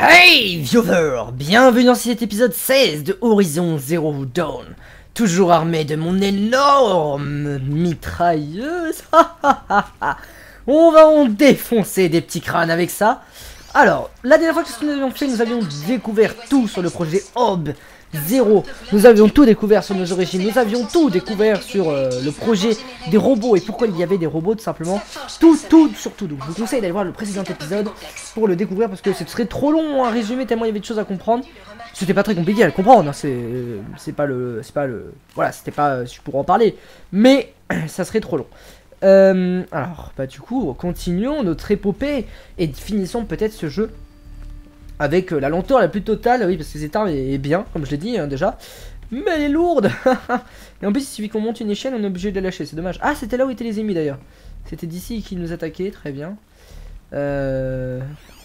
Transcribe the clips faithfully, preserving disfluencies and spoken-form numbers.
Hey viewers, bienvenue dans cet épisode seize de Horizon Zero Dawn. Toujours armé de mon énorme mitrailleuse. On va en défoncer des petits crânes avec ça. Alors, la dernière fois que nous avions fait, nous avions découvert tout sur le projet Hob Zéro. Nous avions tout découvert sur nos origines, nous avions tout découvert sur euh, le projet des robots et pourquoi il y avait des robots tout simplement. Tout, tout, surtout. Donc je vous conseille d'aller voir le précédent épisode pour le découvrir parce que ce serait trop long à résumer tellement il y avait de choses à comprendre. C'était pas très compliqué à le comprendre, hein. c'est euh, pas le... c'est pas le... Voilà, c'était pas... Euh, je pourrais en parler, mais ça serait trop long. Euh, alors, bah du coup, continuons notre épopée et finissons peut-être ce jeu avec la lenteur la plus totale, oui, parce que cette arme est bien, comme je l'ai dit hein, déjà. Mais elle est lourde. Et en plus, il suffit qu'on monte une échelle, on est obligé de la lâcher, c'est dommage. Ah, c'était là où étaient les ennemis d'ailleurs. C'était d'ici qu'ils nous attaquaient, très bien. Euh...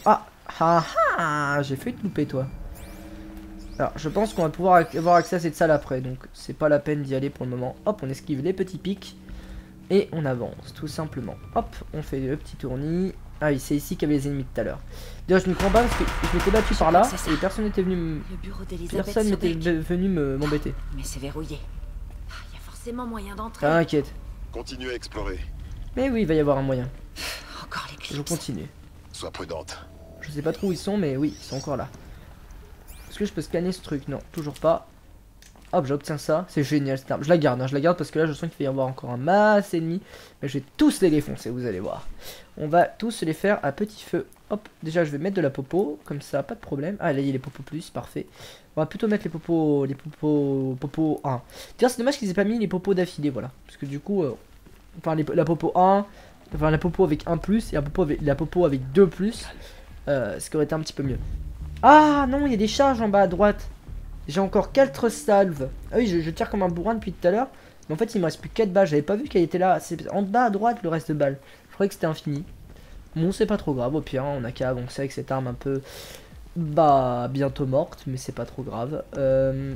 Ah, ah, ah j'ai failli te louper, toi. Alors, je pense qu'on va pouvoir avoir accès à cette salle après, donc c'est pas la peine d'y aller pour le moment. Hop, on esquive les petits pics, et on avance, tout simplement. Hop, on fait le petit tournis. Ah oui, c'est ici qu'avaient les ennemis tout à l'heure. D'ailleurs, je me crois pas parce que je m'étais battu par là et personne n'était venu m'embêter. Mais c'est verrouillé. Il y a forcément moyen d'entrer. Ah, inquiète. Continue à explorer. Mais oui, il va y avoir un moyen. Encore les je continue. Sois prudente. Je sais pas trop où ils sont, mais oui, ils sont encore là. Est-ce que je peux scanner ce truc? Non, toujours pas. Hop, j'obtiens ça. C'est génial cette arme. Je la garde, hein, je la garde parce que là, je sens qu'il va y avoir encore un masse ennemi. Mais je vais tous les défoncer, vous allez voir. On va tous les faire à petit feu. Hop, déjà je vais mettre de la popo, comme ça, pas de problème. Ah, là il y a les popos plus, parfait. On va plutôt mettre les popos, les popos, popo un. D'ailleurs c'est dommage qu'ils aient pas mis les popos d'affilée, voilà. Parce que du coup, euh, enfin les, la popo un, enfin la popo avec un plus et la popo avec, la popo avec deux plus. Euh, ce qui aurait été un petit peu mieux. Ah non, il y a des charges en bas à droite. J'ai encore quatre salves. Ah oui, je, je tire comme un bourrin depuis tout à l'heure. Mais en fait il me reste plus quatre balles, j'avais pas vu qu'elle était là. C'est en bas à droite le reste de balles. Je croyais que c'était infini. Bon, c'est pas trop grave, au pire, hein, on a qu'à avancer avec cette arme un peu... Bah, bientôt morte, mais c'est pas trop grave. Euh...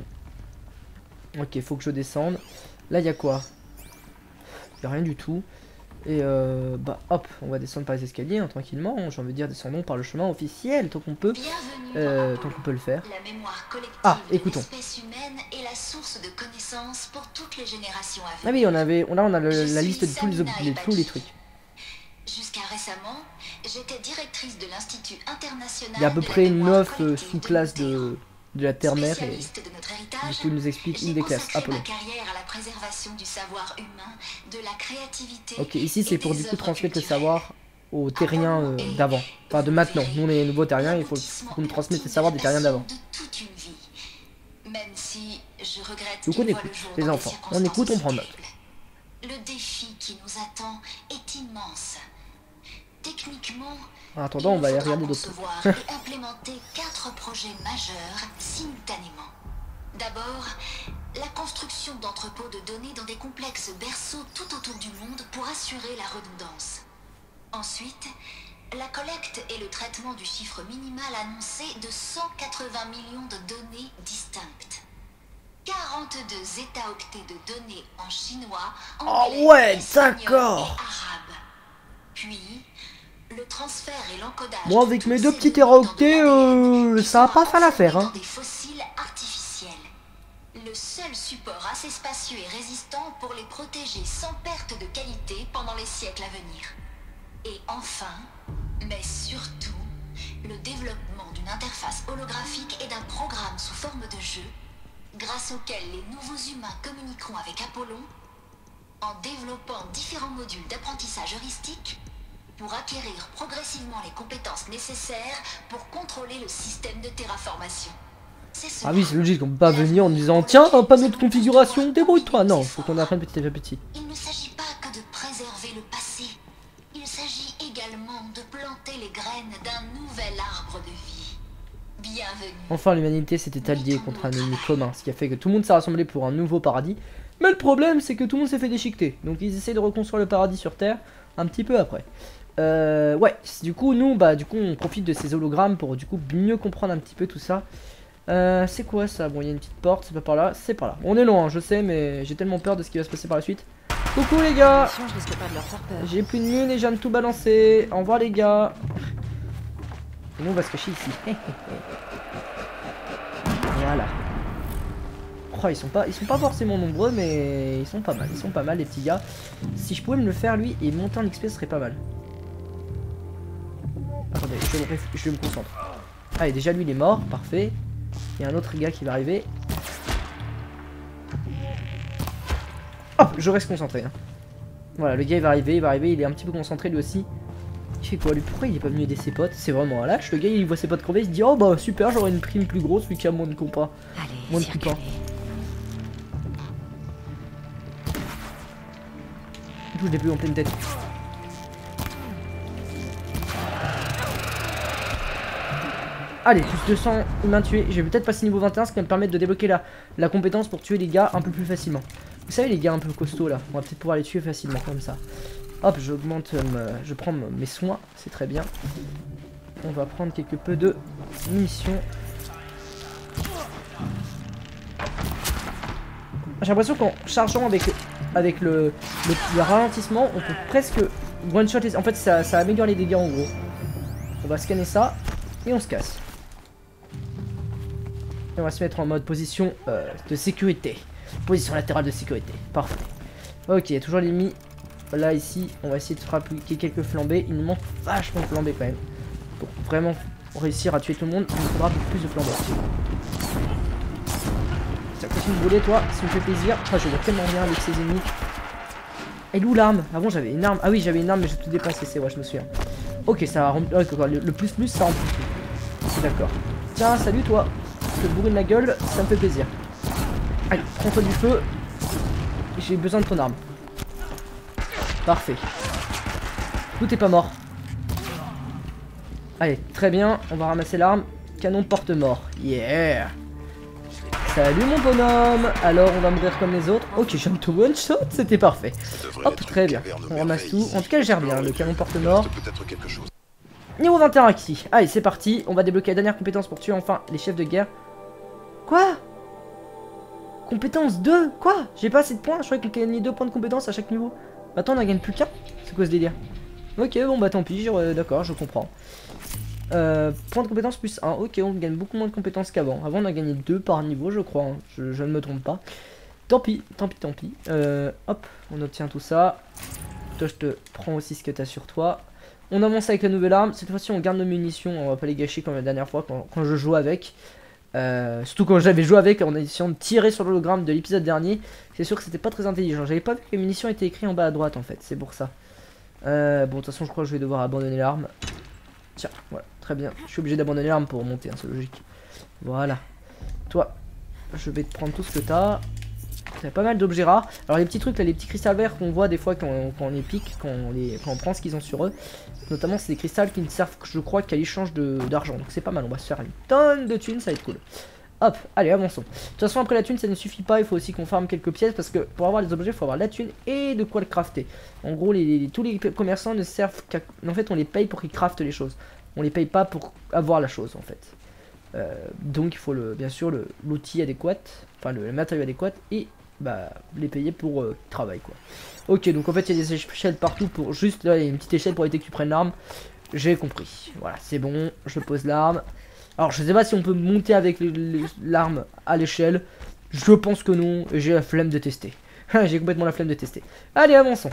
Ok, faut que je descende. Là, il y a quoi? Il y a rien du tout. Et euh... bah, hop, on va descendre par les escaliers, hein, tranquillement. Hein, j'ai envie de dire, descendons par le chemin officiel, tant qu'on peut. Euh, tant qu'on peut le faire. La mémoire collective ah, écoutons. Est la source de connaissances pour toutes les générations à venir. Ah oui, on avait... Là, on a le, la liste de tous les, les, tous les trucs. Jusqu'à récemment, j'étais directrice de l'Institut international. Il y a à peu près neuf sous-classes de, de la Terre-Mère et du coup, il nous explique une des classes. Apollon. Ok, ici c'est pour du coup transmettre le savoir aux terriens euh, d'avant, enfin de maintenant. Nous on est nouveaux terriens, il faut qu'on nous transmette le savoir des terriens d'avant. Donc on écoute, les enfants, on écoute, on prend note. Le défi qui nous attend est immense. Techniquement, en attendant, on va aller regarder d'autres trucs. Et implémenter quatre projets majeurs simultanément. D'abord, la construction d'entrepôts de données dans des complexes berceaux tout autour du monde pour assurer la redondance. Ensuite, la collecte et le traitement du chiffre minimal annoncé de cent quatre-vingts millions de données distinctes. quarante-deux étaoctets de données en chinois, anglais, oh ouais, d'accord. Puis, le transfert et l'encodage. Moi, avec mes deux petits étaoctets, euh, ça va pas faire l'affaire. Hein. Des fossiles artificiels. Le seul support assez spacieux et résistant pour les protéger sans perte de qualité pendant les siècles à venir. Et enfin, mais surtout, le développement d'une interface holographique et d'un programme sous forme de jeu, grâce auquel les nouveaux humains communiqueront avec Apollon en développant différents modules d'apprentissage heuristique pour acquérir progressivement les compétences nécessaires pour contrôler le système de terraformation. Ah oui, c'est logique, on peut pas venir en disant tiens, un panneau de configuration, débrouille-toi. Non, faut qu'on apprenne petit à petit. Il ne s'agit pas que de préserver le passé, il s'agit également de planter les graines d'un nouvel arbre de vie. Bienvenue. Enfin, l'humanité s'était alliée contre un ennemi commun, ce qui a fait que tout le monde s'est rassemblé pour un nouveau paradis. Mais le problème, c'est que tout le monde s'est fait déchiqueter. Donc ils essaient de reconstruire le paradis sur Terre un petit peu après. Euh, ouais, du coup, nous, bah, du coup, on profite de ces hologrammes pour du coup mieux comprendre un petit peu tout ça. Euh, c'est quoi ça? Bon, il y a une petite porte, c'est pas par là, c'est par là. On est loin, je sais, mais j'ai tellement peur de ce qui va se passer par la suite. Coucou les gars! J'ai plus de mine et je viens de tout balancer. Au revoir les gars! Et nous on va se cacher ici. Voilà. Oh, ils sont pas, ils sont pas forcément nombreux, mais ils sont pas mal. Ils sont pas mal les petits gars. Si je pouvais me le faire lui et monter en X P, ce serait pas mal. Attendez, je me, je me concentre. Allez, déjà lui il est mort, parfait. Il y a un autre gars qui va arriver. Hop, je reste concentré. Hein. Voilà, le gars il va arriver, il va arriver, il est un petit peu concentré lui aussi. Il fait quoi lui? Pourquoi il est pas venu aider ses potes? C'est vraiment un lâche. Le gars il voit ses potes crever, il se dit oh bah super, j'aurai une prime plus grosse vu qu'il y a moins de compas. Moins de coupants. Je l'ai plus en pleine tête. Allez, plus deux cents humains tués. Je vais peut-être passer niveau vingt et un, ce qui va me permettre de débloquer la, la compétence pour tuer les gars un peu plus facilement. Vous savez les gars un peu costauds là, on va peut-être pouvoir les tuer facilement comme ça. Hop, j'augmente, euh, je prends mes soins, c'est très bien. On va prendre quelque peu de munitions. J'ai l'impression qu'en chargeant avec, avec le, le, le ralentissement, on peut presque one-shot les... En fait, ça, ça améliore les dégâts en gros. On va scanner ça et on se casse. Et on va se mettre en mode position euh, de sécurité. Position latérale de sécurité. Parfait. Ok, il y a toujours l'ennemi. Là, ici, on va essayer de frapper quelques flambées. Il nous manque vachement de flambées quand même. Pour vraiment réussir à tuer tout le monde, il nous faudra beaucoup plus de flambées. Continue de voler toi, ça me fait plaisir. Enfin, je vois tellement rien avec ces ennemis. Elle est où l'arme? Avant j'avais une arme. Ah oui, j'avais une arme mais j'ai tout dépensé, c'est ouais, je me souviens. Ok, ça remplit. Le, le plus plus ça remplit. D'accord. Tiens, salut toi. Je te bourrine la gueule, ça me fait plaisir. Allez, prends-toi du feu. J'ai besoin de ton arme. Parfait. Tout est pas mort. Allez, très bien, on va ramasser l'arme. Canon porte-mort. Yeah. Salut mon bonhomme. Alors on va mourir comme les autres. Ok, j'ai un tout one shot, c'était parfait. Hop, très bien. On ramasse tout. En tout cas, gère bien le canon porte-mort. Niveau vingt et un acquis. Allez, c'est parti. On va débloquer la dernière compétence pour tuer enfin les chefs de guerre. Quoi? Compétence deux? Quoi? J'ai pas assez de points. Je croyais qu'il gagnait deux points de compétence à chaque niveau. Attends, on en gagne plus qu'un? C'est quoi ce délire? Ok, bon bah tant pis. Euh, D'accord, je comprends. Euh, point de compétence plus un, ok, on gagne beaucoup moins de compétences qu'avant. Avant on a gagné deux par niveau je crois, hein. je, je ne me trompe pas. Tant pis, tant pis, tant pis. euh, Hop, on obtient tout ça. Toi je te prends aussi ce que t'as sur toi. On avance avec la nouvelle arme. Cette fois-ci on garde nos munitions, on va pas les gâcher comme la dernière fois quand, quand je joue avec. euh, Surtout quand j'avais joué avec en essayant de tirer sur l'hologramme de l'épisode dernier. C'est sûr que c'était pas très intelligent, j'avais pas vu que les munitions étaient écrites en bas à droite en fait, c'est pour ça. euh, Bon de toute façon je crois que je vais devoir abandonner l'arme. Tiens, voilà, très bien. Je suis obligé d'abandonner l'arme pour remonter, hein, c'est logique. Voilà. Toi, je vais te prendre tout ce que t'as. T'as pas mal d'objets rares. Alors les petits trucs là, les petits cristals verts qu'on voit des fois quand on, quand on les pique, quand on, les, quand on prend ce qu'ils ont sur eux. Notamment c'est des cristals qui ne servent, je crois, qu'à l'échange d'argent. Donc c'est pas mal, on va se faire une tonne de thunes, ça va être cool. Hop, allez, avançons. De toute façon après la thune ça ne suffit pas, il faut aussi qu'on farme quelques pièces. Parce que pour avoir les objets il faut avoir la thune et de quoi le crafter. En gros les, les, tous les commerçants ne servent qu'à... En fait on les paye pour qu'ils craftent les choses. On les paye pas pour avoir la chose en fait. euh, Donc il faut le, bien sûr l'outil adéquat. Enfin le, le matériau adéquat. Et bah les payer pour euh, travail quoi. Ok, donc en fait il y a des échelles partout pour juste... Là il y a une petite échelle pour éviter que tu prennes l'arme. J'ai compris, voilà c'est bon. Je pose l'arme. Alors je sais pas si on peut monter avec l'arme à l'échelle. Je pense que non. J'ai la flemme de tester. J'ai complètement la flemme de tester. Allez avançons.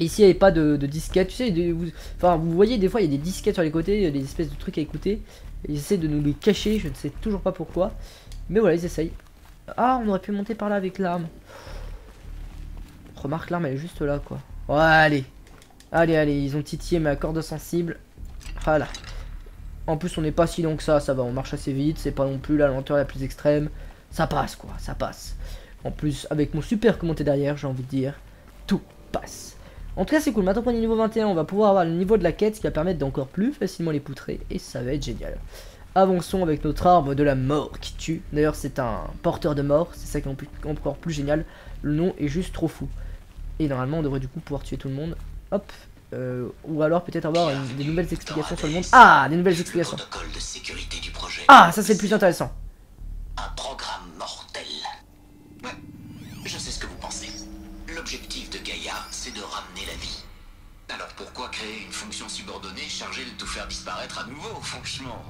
Ici il n'y avait pas de, de disquette. Tu sais, de, vous, enfin, vous voyez des fois il y a des disquettes sur les côtés. Il y a des espèces de trucs à écouter. Ils essaient de nous les cacher. Je ne sais toujours pas pourquoi. Mais voilà ils essayent. Ah on aurait pu monter par là avec l'arme. Remarque l'arme elle est juste là quoi. Ouais, allez. Allez allez ils ont titillé ma corde sensible. Voilà. En plus on n'est pas si long que ça, ça va, on marche assez vite, c'est pas non plus la lenteur la plus extrême. Ça passe quoi, ça passe. En plus avec mon super commenté derrière, j'ai envie de dire, tout passe. En tout cas c'est cool, maintenant qu'on est niveau vingt et un, on va pouvoir avoir le niveau de la quête, ce qui va permettre d'encore plus facilement les poutrer, et ça va être génial. Avançons avec notre arbre de la mort qui tue. D'ailleurs c'est un porteur de mort, c'est ça qui est encore plus génial, le nom est juste trop fou. Et normalement on devrait du coup pouvoir tuer tout le monde, hop. Euh, ou alors peut-être avoir une, des nouvelles explications sur le monde. Ah, des nouvelles explications. De sécurité du projet. Ah, ça c'est le plus intéressant. Un programme mortel. Ouais, je sais ce que vous pensez. L'objectif de Gaïa, c'est de ramener la vie. Alors pourquoi créer une fonction subordonnée chargée de tout faire disparaître à nouveau, franchement?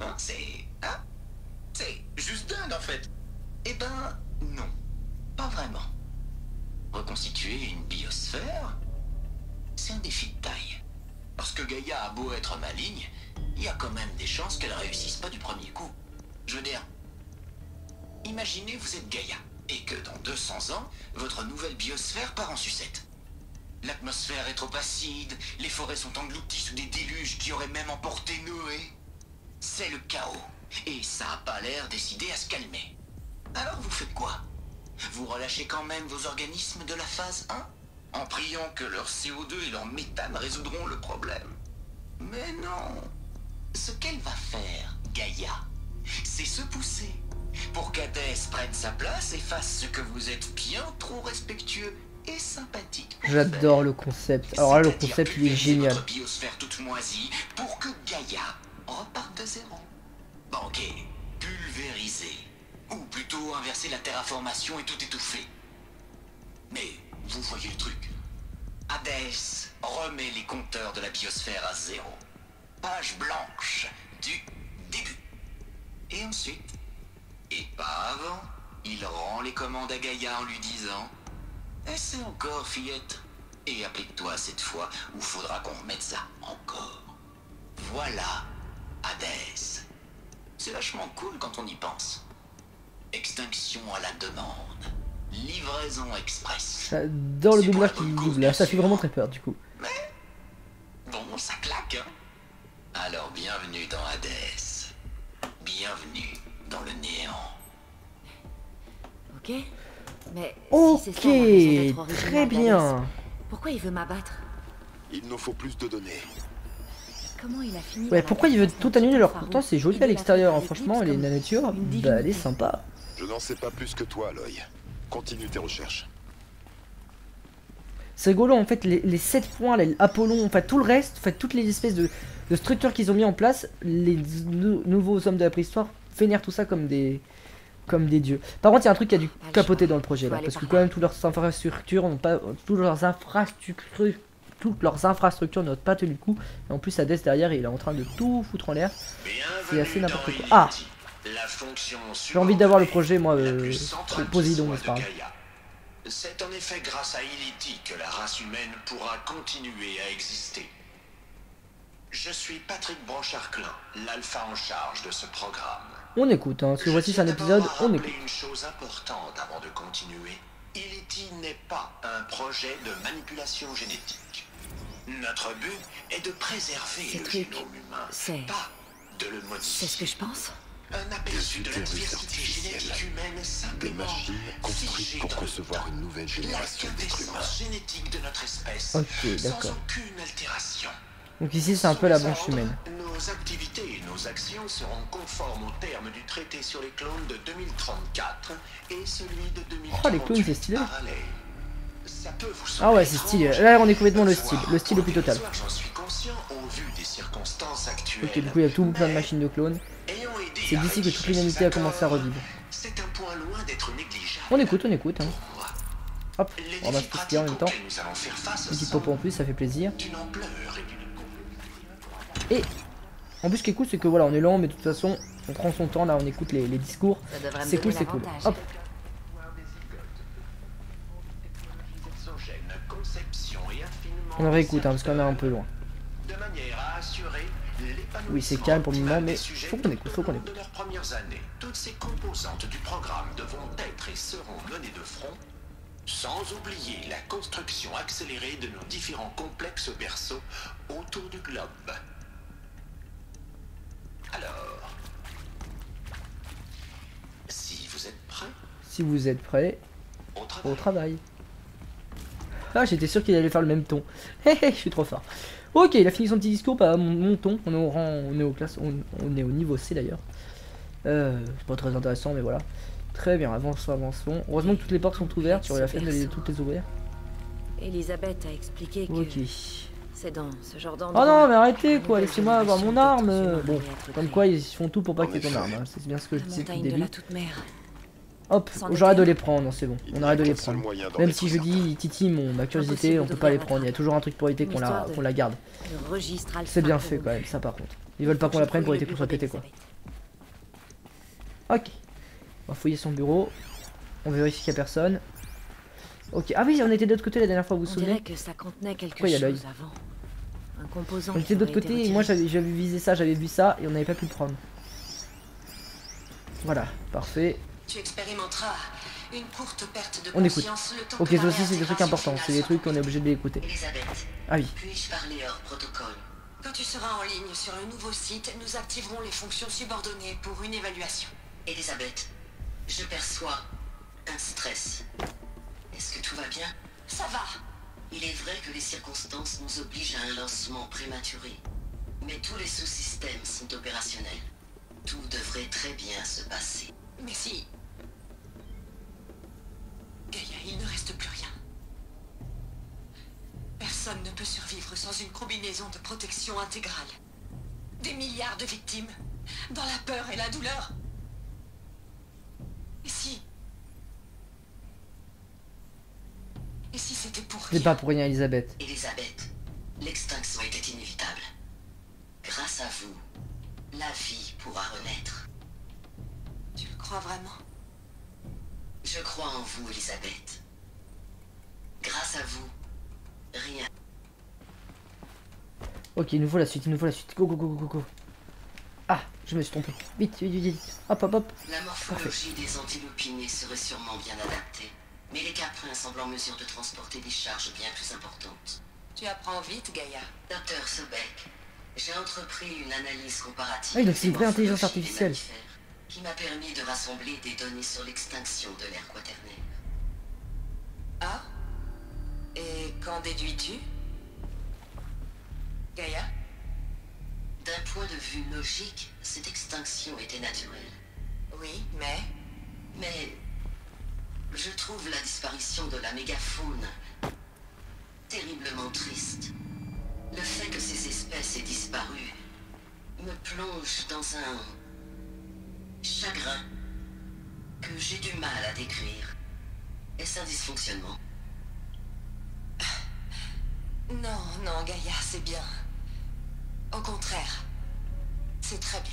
Hein, c'est... Hein? C'est juste dingue, en fait. Eh ben, non. Pas vraiment. Reconstituer une biosphère, c'est un défi de taille. Parce que Gaïa a beau être maligne, il y a quand même des chances qu'elle réussisse pas du premier coup. Je veux dire... Imaginez, vous êtes Gaïa, et que dans deux cents ans, votre nouvelle biosphère part en sucette. L'atmosphère est trop acide, les forêts sont englouties sous des déluges qui auraient même emporté Noé. C'est le chaos, et ça a pas l'air décidé à se calmer. Alors vous faites quoi? Vous relâchez quand même vos organismes de la phase un, en priant que leur C O deux et leur méthane résoudront le problème. Mais non. Ce qu'elle va faire, Gaïa, c'est se pousser, pour qu'Hadès prenne sa place et fasse ce que vous êtes bien trop respectueux et sympathique. J'adore le concept. Alors là, le concept, il est génial. Votre biosphère toute moisie pour que Gaïa reparte de zéro. Banquer, pulvériser, ou plutôt inverser la terraformation et tout étouffer. Mais vous voyez le truc. Hadès remet les compteurs de la biosphère à zéro. Page blanche du début. Et ensuite... Et pas avant, il rend les commandes à Gaïa en lui disant « Essaie encore, fillette, et applique-toi cette fois où faudra qu'on remette ça encore. » Voilà, Hadès. C'est vachement cool quand on y pense. Extinction à la demande. Livraison express. Dans le doublage qui double, ça fait vraiment très peur du coup. Mais, bon, ça claque, hein. Alors bienvenue dans Hadès. Bienvenue. Dans le néant. Ok, mais ok, si c'est ça, très bien. Pourquoi il veut m'abattre? Il nous faut plus de données. Comment il a fini? Ouais, pourquoi il veut tout annuler alors pourtant c'est joli à l'extérieur, hein, franchement, et la nature, bah, elle est sympa. Je n'en sais pas plus que toi, Aloy. Continue tes recherches. C'est rigolo en fait, les, les sept points, les Apollon, enfin tout le reste, enfin toutes les espèces de, de structures qu'ils ont mis en place, les nou nouveaux hommes de la préhistoire. Vénère tout ça comme des comme des dieux. Par contre, il y a un truc qui a dû capoter dans le projet là, parce que quand même toutes leurs infrastructures n'ont pas toutes leurs infrastructures toutes leurs infrastructures n'ont pas tenu le coup. Et en plus, Hadès derrière, il est en train de tout foutre en l'air. C'est assez n'importe quoi. Ah, j'ai envie d'avoir le projet moi, euh, Posidon, c'est pas grave. C'est en effet grâce à Iliti que la race humaine pourra continuer à exister. Je suis Patrick Branchard-Clin, l'alpha en charge de ce programme. On écoute, hein, parce que voici un épisode, on écoute. Une chose importante avant de continuer, Iliti n'est pas un projet de manipulation génétique. Notre but est de préserver le génome humain, pas de le modifier. C'est ce que je pense. Un aperçu de la diversité génétique humaine simplement construite pour concevoir une nouvelle génération d'êtres humains. La génétique de notre espèce, okay, sans aucune altération. Donc ici c'est un peu la branche humaine. Nos activités et nos actions seront conformes aux termes du traité sur les clones de deux mille trente-quatre et celui de deux mille trente-huit. Oh les clones c'est stylé. Ah ouais c'est stylé. Là on est complètement le style, le style au plus total. Ok, du coup il y a tout plein de machines de clones. C'est d'ici que toute l'humanité a commencé à revivre. On écoute, on écoute. Hein. Hop, on va se poster en même temps. Petit popo en plus, ça fait plaisir. Et en plus ce qui est cool c'est que voilà on est lent mais de toute façon on prend son temps là, on écoute les, les discours, c'est cool, c'est cool. Hop. On réécoute hein, parce qu'on est un peu loin. Oui c'est calme pour le moment mais faut qu'on écoute, faut qu'on écoute. Toutes ces composantes du programme devront être et seront menées de front, sans oublier la construction accélérée de nos différents complexes berceaux autour du globe. Alors, si vous êtes prêts, si vous êtes prêts, au travail. Au travail. Ah, j'étais sûr qu'il allait faire le même ton. Hé, je suis trop fort. Ok, il a fini son petit discours, bah, mon, mon ton. On est au rang, on est au classe, on, on est au niveau C d'ailleurs. Euh, c'est pas très intéressant, mais voilà. Très bien, avançons, avançons. Heureusement que toutes les portes sont ouvertes, j'aurais la flemme de toutes les ouvrir. Elisabeth a expliqué que okay. C'est dans ce genre d'endroit. Oh non, mais arrêtez quoi, laissez-moi avoir mon arme. Bon, comme quoi ils font tout pour pas qu'il y ait ton arme, hein. C'est bien ce que je disais depuis le début. Hop, j'arrête de les prendre, c'est bon, on arrête de les prendre. Même si je dis Titi, mon, ma curiosité, on peut pas les prendre, il y a toujours un truc pour éviter qu'on la, qu'on la garde. C'est bien fait quand même, ça par contre. Ils veulent pas qu'on la prenne pour éviter qu'on soit pété quoi. Ok, on va fouiller son bureau, on vérifie qu'il y a personne. Ok, ah oui, on était de l'autre côté la dernière fois, vous vous souvenez? Pourquoi il y a l'œil? On était de l'autre côté et moi j'avais visé ça, j'avais vu ça et on n'avait pas pu le prendre. Voilà, parfait. Tu expérimenteras une courte perte de conscience. On écoute. Ok, ça aussi c'est des trucs importants, c'est des trucs qu'on est obligé de les écouter. Elisabeth, ah oui. Puis-je parler hors protocole? Quand tu seras en ligne sur le nouveau site, nous activerons les fonctions subordonnées pour une évaluation. Elisabeth, je perçois un stress. Est-ce que tout va bien? Ça va. Il est vrai que les circonstances nous obligent à un lancement prématuré. Mais tous les sous-systèmes sont opérationnels. Tout devrait très bien se passer. Mais si... Gaïa, il ne reste plus rien. Personne ne peut survivre sans une combinaison de protection intégrale. Des milliards de victimes, dans la peur et la douleur. Et si... Et si c'était pour rien? C'est pas pour rien, Elisabeth. Elisabeth, l'extinction était inévitable. Grâce à vous, la vie pourra renaître. Tu le crois vraiment? Je crois en vous, Elisabeth. Grâce à vous, rien. Ok, il nous faut la suite, il nous faut la suite. Go, go, go, go, go. Ah, je me suis trompé. Vite, vite, vite, vite. Hop, hop, hop. La morphologie Parfait. des antilopinés serait sûrement bien adaptée. Mais les caprins semblent en mesure de transporter des charges bien plus importantes. Tu apprends vite, Gaïa. Docteur Sobek, j'ai entrepris une analyse comparative. Ah, donc c'est une vraie intelligence artificielle. Qui m'a permis de rassembler des données sur l'extinction de l'ère quaternaire. Ah? Et qu'en déduis-tu, Gaïa? D'un point de vue logique, cette extinction était naturelle. Oui, mais... Mais... Je trouve la disparition de la mégafaune terriblement triste. Le fait que ces espèces aient disparu me plonge dans un chagrin que j'ai du mal à décrire. Est-ce un dysfonctionnement? Non, non, Gaïa, c'est bien. Au contraire, c'est très bien.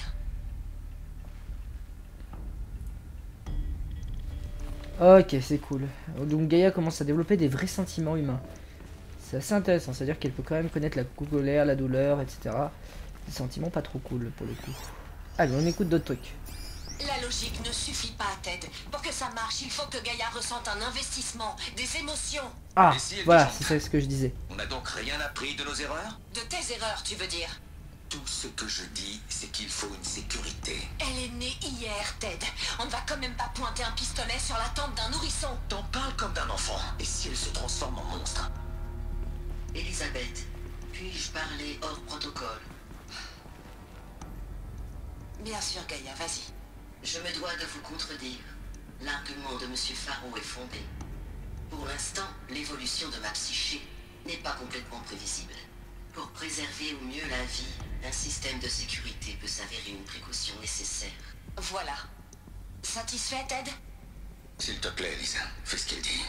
Ok, c'est cool. Donc Gaïa commence à développer des vrais sentiments humains. C'est assez intéressant, c'est-à-dire qu'elle peut quand même connaître la colère, la douleur, et cetera. Des sentiments pas trop cool pour le coup. Allez, on écoute d'autres trucs. La logique ne suffit pas, Ted. Pour que ça marche, il faut que Gaïa ressente un investissement, des émotions. Ah, si voilà, c'est ce que je disais. On n'a donc rien appris de nos erreurs? De tes erreurs, tu veux dire? Tout ce que je dis, c'est qu'il faut une sécurité. Elle est née hier, Ted. On ne va quand même pas pointer un pistolet sur la tempe d'un nourrisson. T'en parles comme d'un enfant. Et si elle se transforme en monstre? Elisabeth, puis-je parler hors protocole? Bien sûr, Gaïa, vas-y. Je me dois de vous contredire. L'argument de M. Faro est fondé. Pour l'instant, l'évolution de ma psyché n'est pas complètement prévisible. Pour préserver au mieux la vie, un système de sécurité peut s'avérer une précaution nécessaire. Voilà. Satisfait, Ted? S'il te plaît, Lisa, fais ce qu'elle dit.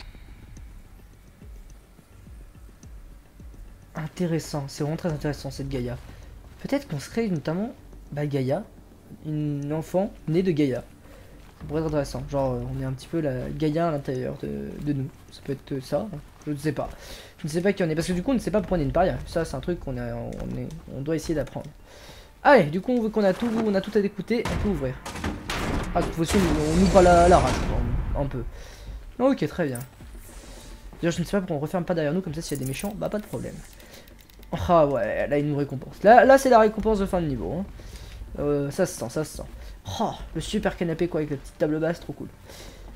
Intéressant, c'est vraiment très intéressant cette Gaïa. Peut-être qu'on serait notamment, bah Gaïa, une enfant née de Gaïa. Ça pourrait être intéressant, genre on est un petit peu la Gaïa à l'intérieur de, de nous. Ça peut être ça, je ne sais pas. Je ne sais pas qui on est, parce que du coup on ne sait pas pourquoi on est une paria. Ça c'est un truc qu'on a, on, est, on doit essayer d'apprendre. Allez, du coup on veut qu'on a tout, on a tout à écouter, on peut ouvrir. Ah, de toute façon on ouvre pas la, la rage, un peu. Ok, très bien. D'ailleurs je ne sais pas pourquoi on referme pas derrière nous, comme ça s'il y a des méchants, bah pas de problème. Ah ouais, là il nous récompense. Là, là c'est la récompense de fin de niveau. Hein. Euh, ça se sent, ça se sent. Oh, le super canapé quoi, avec la petite table basse, trop cool.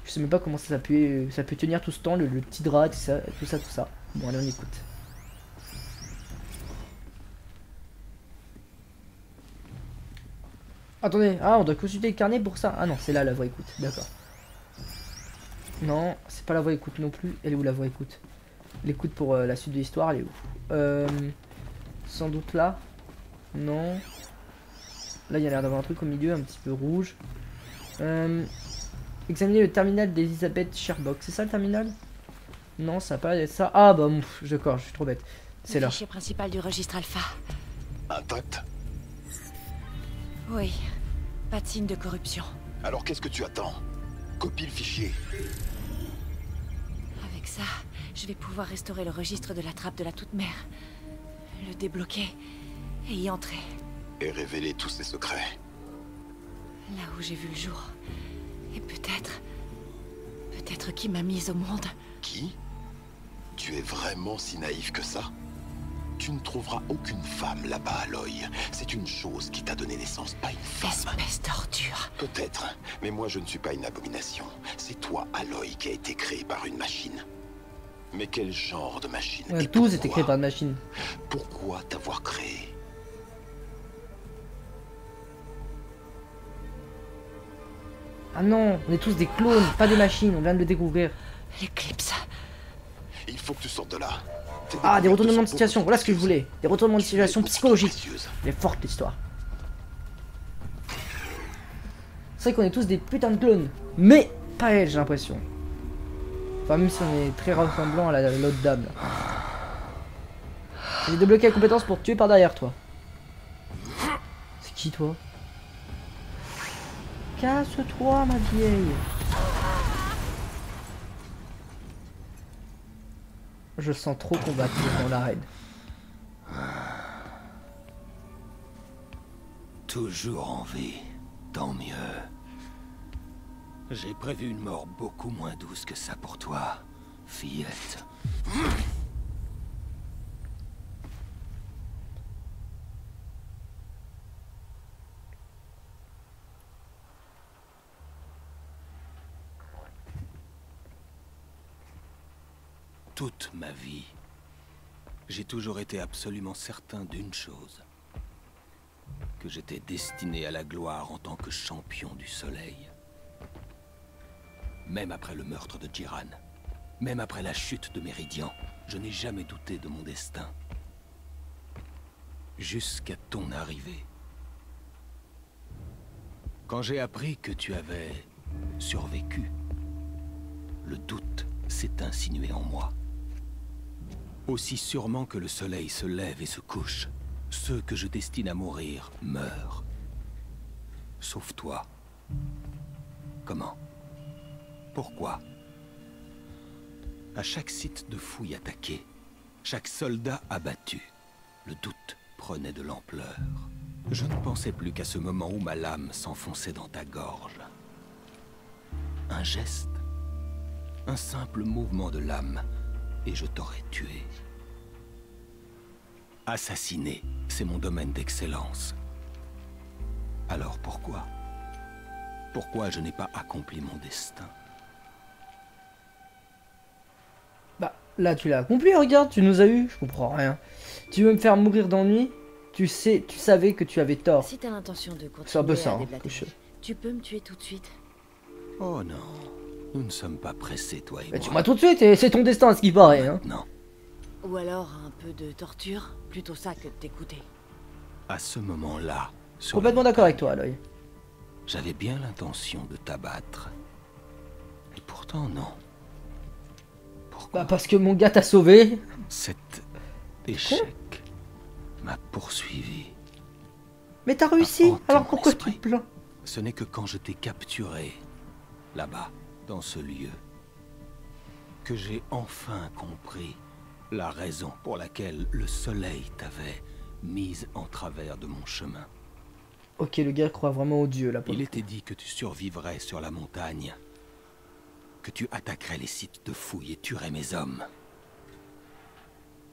Je sais même pas comment ça, ça, peut, ça peut tenir tout ce temps, le, le petit drap, tout ça, tout ça, tout ça. Bon, allez, on écoute. Attendez, ah, on doit consulter le carnet pour ça. Ah non, c'est là la voix écoute, d'accord. Non, c'est pas la voix écoute non plus. Elle est où la voix écoute? L'écoute pour euh, la suite de l'histoire, elle est où? euh, Sans doute là. Non. Là, il y a l'air d'avoir un truc au milieu, un petit peu rouge. Euh... Examiner le terminal d'Elisabeth Sherbock. C'est ça le terminal? Non, ça peut être ça. Ah bah pff, d'accord, je suis trop bête. C'est là. Le fichier principal du registre alpha. Intact? Oui. Pas de signe de corruption. Alors qu'est-ce que tu attends? Copie le fichier. Avec ça, je vais pouvoir restaurer le registre de la trappe de la Toute-Mère. Le débloquer et y entrer. Et révéler tous ses secrets. Là où j'ai vu le jour. Et peut-être... Peut-être qui m'a mise au monde. Qui? Tu es vraiment si naïf que ça? Tu ne trouveras aucune femme là-bas, Aloy. C'est une chose qui t'a donné naissance, pas une femme. Espèce d'ordure. Peut-être, mais moi je ne suis pas une abomination. C'est toi, Aloy, qui a été créée par une machine. Mais quel genre de machine? Ouais, et tous étaient créés par une machine. Pourquoi t'avoir créée? Ah non, on est tous des clones, pas des machines, on vient de le découvrir. L'éclipse. Il faut que tu sortes de là. Tes ah, des retournements de situation, voilà ce que je voulais. Des retournements de situation psychologiques. Elle est forte l'histoire. C'est vrai qu'on est tous des putains de clones, mais pas elle, j'ai l'impression. Enfin, même si on est très ressemblant à l'autre dame. J'ai débloqué la compétence pour tuer par derrière toi. C'est qui toi? Casse-toi, ma vieille. Je sens trop combattre dans l'arène. Toujours en vie, tant mieux. J'ai prévu une mort beaucoup moins douce que ça pour toi, fillette. Toute ma vie, j'ai toujours été absolument certain d'une chose. Que j'étais destiné à la gloire en tant que champion du soleil. Même après le meurtre de Jiran, même après la chute de Méridian, je n'ai jamais douté de mon destin. Jusqu'à ton arrivée. Quand j'ai appris que tu avais survécu, le doute s'est insinué en moi. Aussi sûrement que le soleil se lève et se couche, ceux que je destine à mourir meurent. Sauf toi. Comment? Pourquoi? À chaque site de fouilles attaqué, chaque soldat abattu, le doute prenait de l'ampleur. Je ne pensais plus qu'à ce moment où ma lame s'enfonçait dans ta gorge. Un geste, un simple mouvement de lame, et je t'aurais tué. Assassiner, c'est mon domaine d'excellence. Alors pourquoi? Pourquoi je n'ai pas accompli mon destin? Bah, là tu l'as accompli, regarde, tu nous as eu, je comprends rien. Tu veux me faire mourir d'ennui? Tu sais, tu savais que tu avais tort. Si t'as l'intention de continuer, c'est un peu ça, hein, je... tu peux me tuer tout de suite. Oh non, nous ne sommes pas pressés, toi et moi. Bah, tu m'as tout de suite, et c'est ton destin, à ce qui paraît. Hein. Non. Ou alors un peu de torture, plutôt ça que de t'écouter. À ce moment-là, complètement d'accord avec toi, Aloy. J'avais bien l'intention de t'abattre. Et pourtant, non. Pourquoi? Bah, parce que mon gars t'a sauvé. Cet échec m'a poursuivi. Mais t'as réussi, alors pourquoi tu te plains? Ce n'est que quand je t'ai capturé, là-bas, dans ce lieu, que j'ai enfin compris la raison pour laquelle le soleil t'avait mise en travers de mon chemin. Ok, le gars croit vraiment au dieu, là. Il était dit que tu survivrais sur la montagne, que tu attaquerais les sites de fouilles et tuerais mes hommes.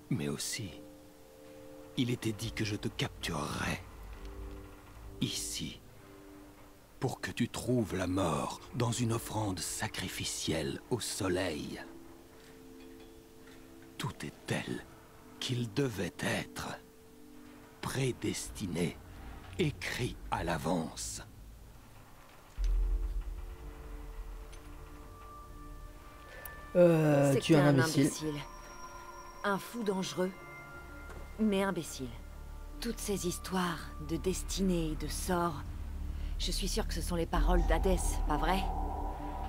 Mais aussi, il était dit que je te capturerais, ici, pour que tu trouves la mort dans une offrande sacrificielle au soleil. Tout est tel qu'il devait être, prédestiné. Écrit à l'avance. Euh, tu es un imbécile. imbécile. Un fou dangereux, mais imbécile. Toutes ces histoires de destinée et de sort, je suis sûre que ce sont les paroles d'Hadès, pas vrai?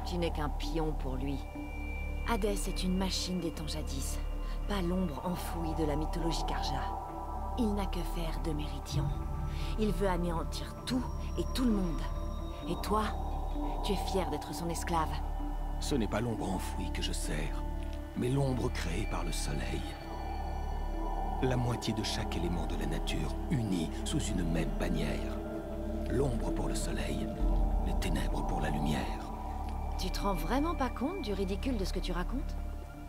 Tu n'es qu'un pion pour lui. Hadès est une machine des temps jadis, pas l'ombre enfouie de la mythologie Karja. Il n'a que faire de Méridian. Il veut anéantir tout et tout le monde. Et toi, tu es fier d'être son esclave. Ce n'est pas l'ombre enfouie que je sers, mais l'ombre créée par le soleil. La moitié de chaque élément de la nature, unie sous une même bannière. L'ombre pour le soleil, les ténèbres pour la lumière. Tu te rends vraiment pas compte du ridicule de ce que tu racontes?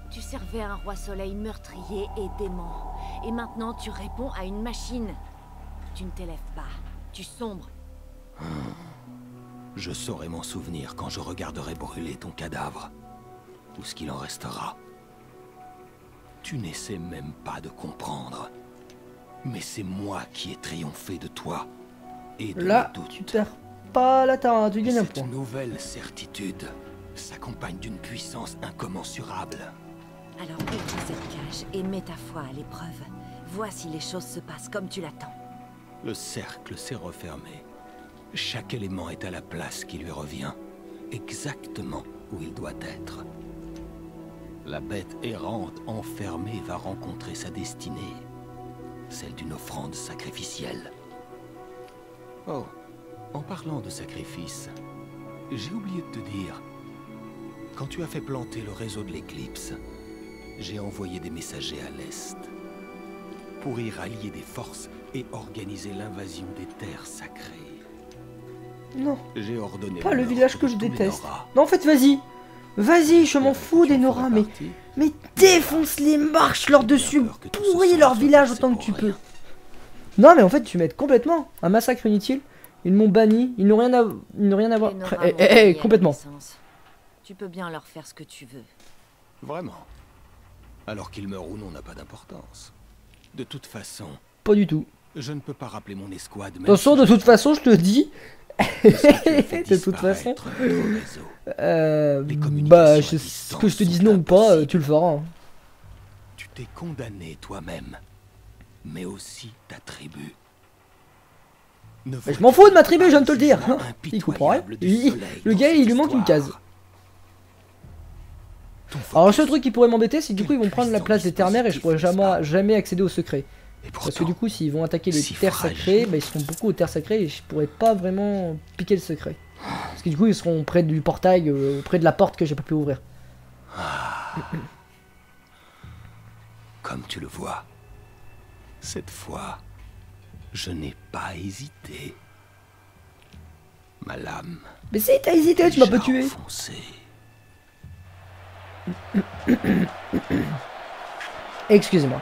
Tu servais un roi soleil meurtrier et dément. Et maintenant tu réponds à une machine. Tu ne t'élèves pas, tu sombres. Je saurai m'en souvenir quand je regarderai brûler ton cadavre. Tout ce qu'il en restera. Tu n'essaies même pas de comprendre. Mais c'est moi qui ai triomphé de toi. Et de là, tu perds pas la tarte, tu gagnes un point. Cette nouvelle certitude s'accompagne d'une puissance incommensurable. Alors ouvre cette cage et mets ta foi à l'épreuve. Vois si les choses se passent comme tu l'attends. Le cercle s'est refermé. Chaque élément est à la place qui lui revient, exactement où il doit être. La bête errante enfermée va rencontrer sa destinée, celle d'une offrande sacrificielle. Oh, en parlant de sacrifice, j'ai oublié de te dire, quand tu as fait planter le réseau de l'éclipse, j'ai envoyé des messagers à l'Est pour y rallier des forces et organiser l'invasion des terres sacrées. Non, j'ai ordonné pas le village que je déteste. Non, en fait, vas-y. Vas-y, je m'en fous des Nora, mais... Mais défonce les marches leur dessus, pourris leur village autant que tu peux. Non, mais en fait, tu m'aides complètement. Un massacre inutile. Ils m'ont banni. Ils n'ont rien à, ils n'ont rien à voir. Eh, eh, eh, complètement. Tu peux bien leur faire ce que tu veux. Vraiment. Alors qu'ils meurent ou non n'a pas d'importance. De toute façon... Pas du tout. Je ne peux pas rappeler mon escouade. Attention, de toute façon, je te dis... De toute façon, euh, bah, je, ce que je te dise non ou pas, tu le feras. Hein. Tu t'es condamné toi-même, mais aussi ta tribu. Ne mais je m'en fous de ma tribu, je viens de te le dire. Il comprend rien. Le gars, il lui manque une case. Alors, ce truc qui pourrait m'embêter, c'est que du coup, ils vont prendre la place des terres-mères et je pourrais jamais, jamais accéder au secret. Pourtant, parce que du coup, s'ils vont attaquer les si terres fragile. sacrées, bah, ils seront beaucoup aux terres sacrées et je pourrais pas vraiment piquer le secret. Parce que du coup, ils seront près du portail, euh, près de la porte que j'ai pas pu ouvrir. Ah. Comme tu le vois, cette fois, je n'ai pas hésité. Ma lame. Mais si t'as hésité, tu m'as pas tué. Excuse-moi.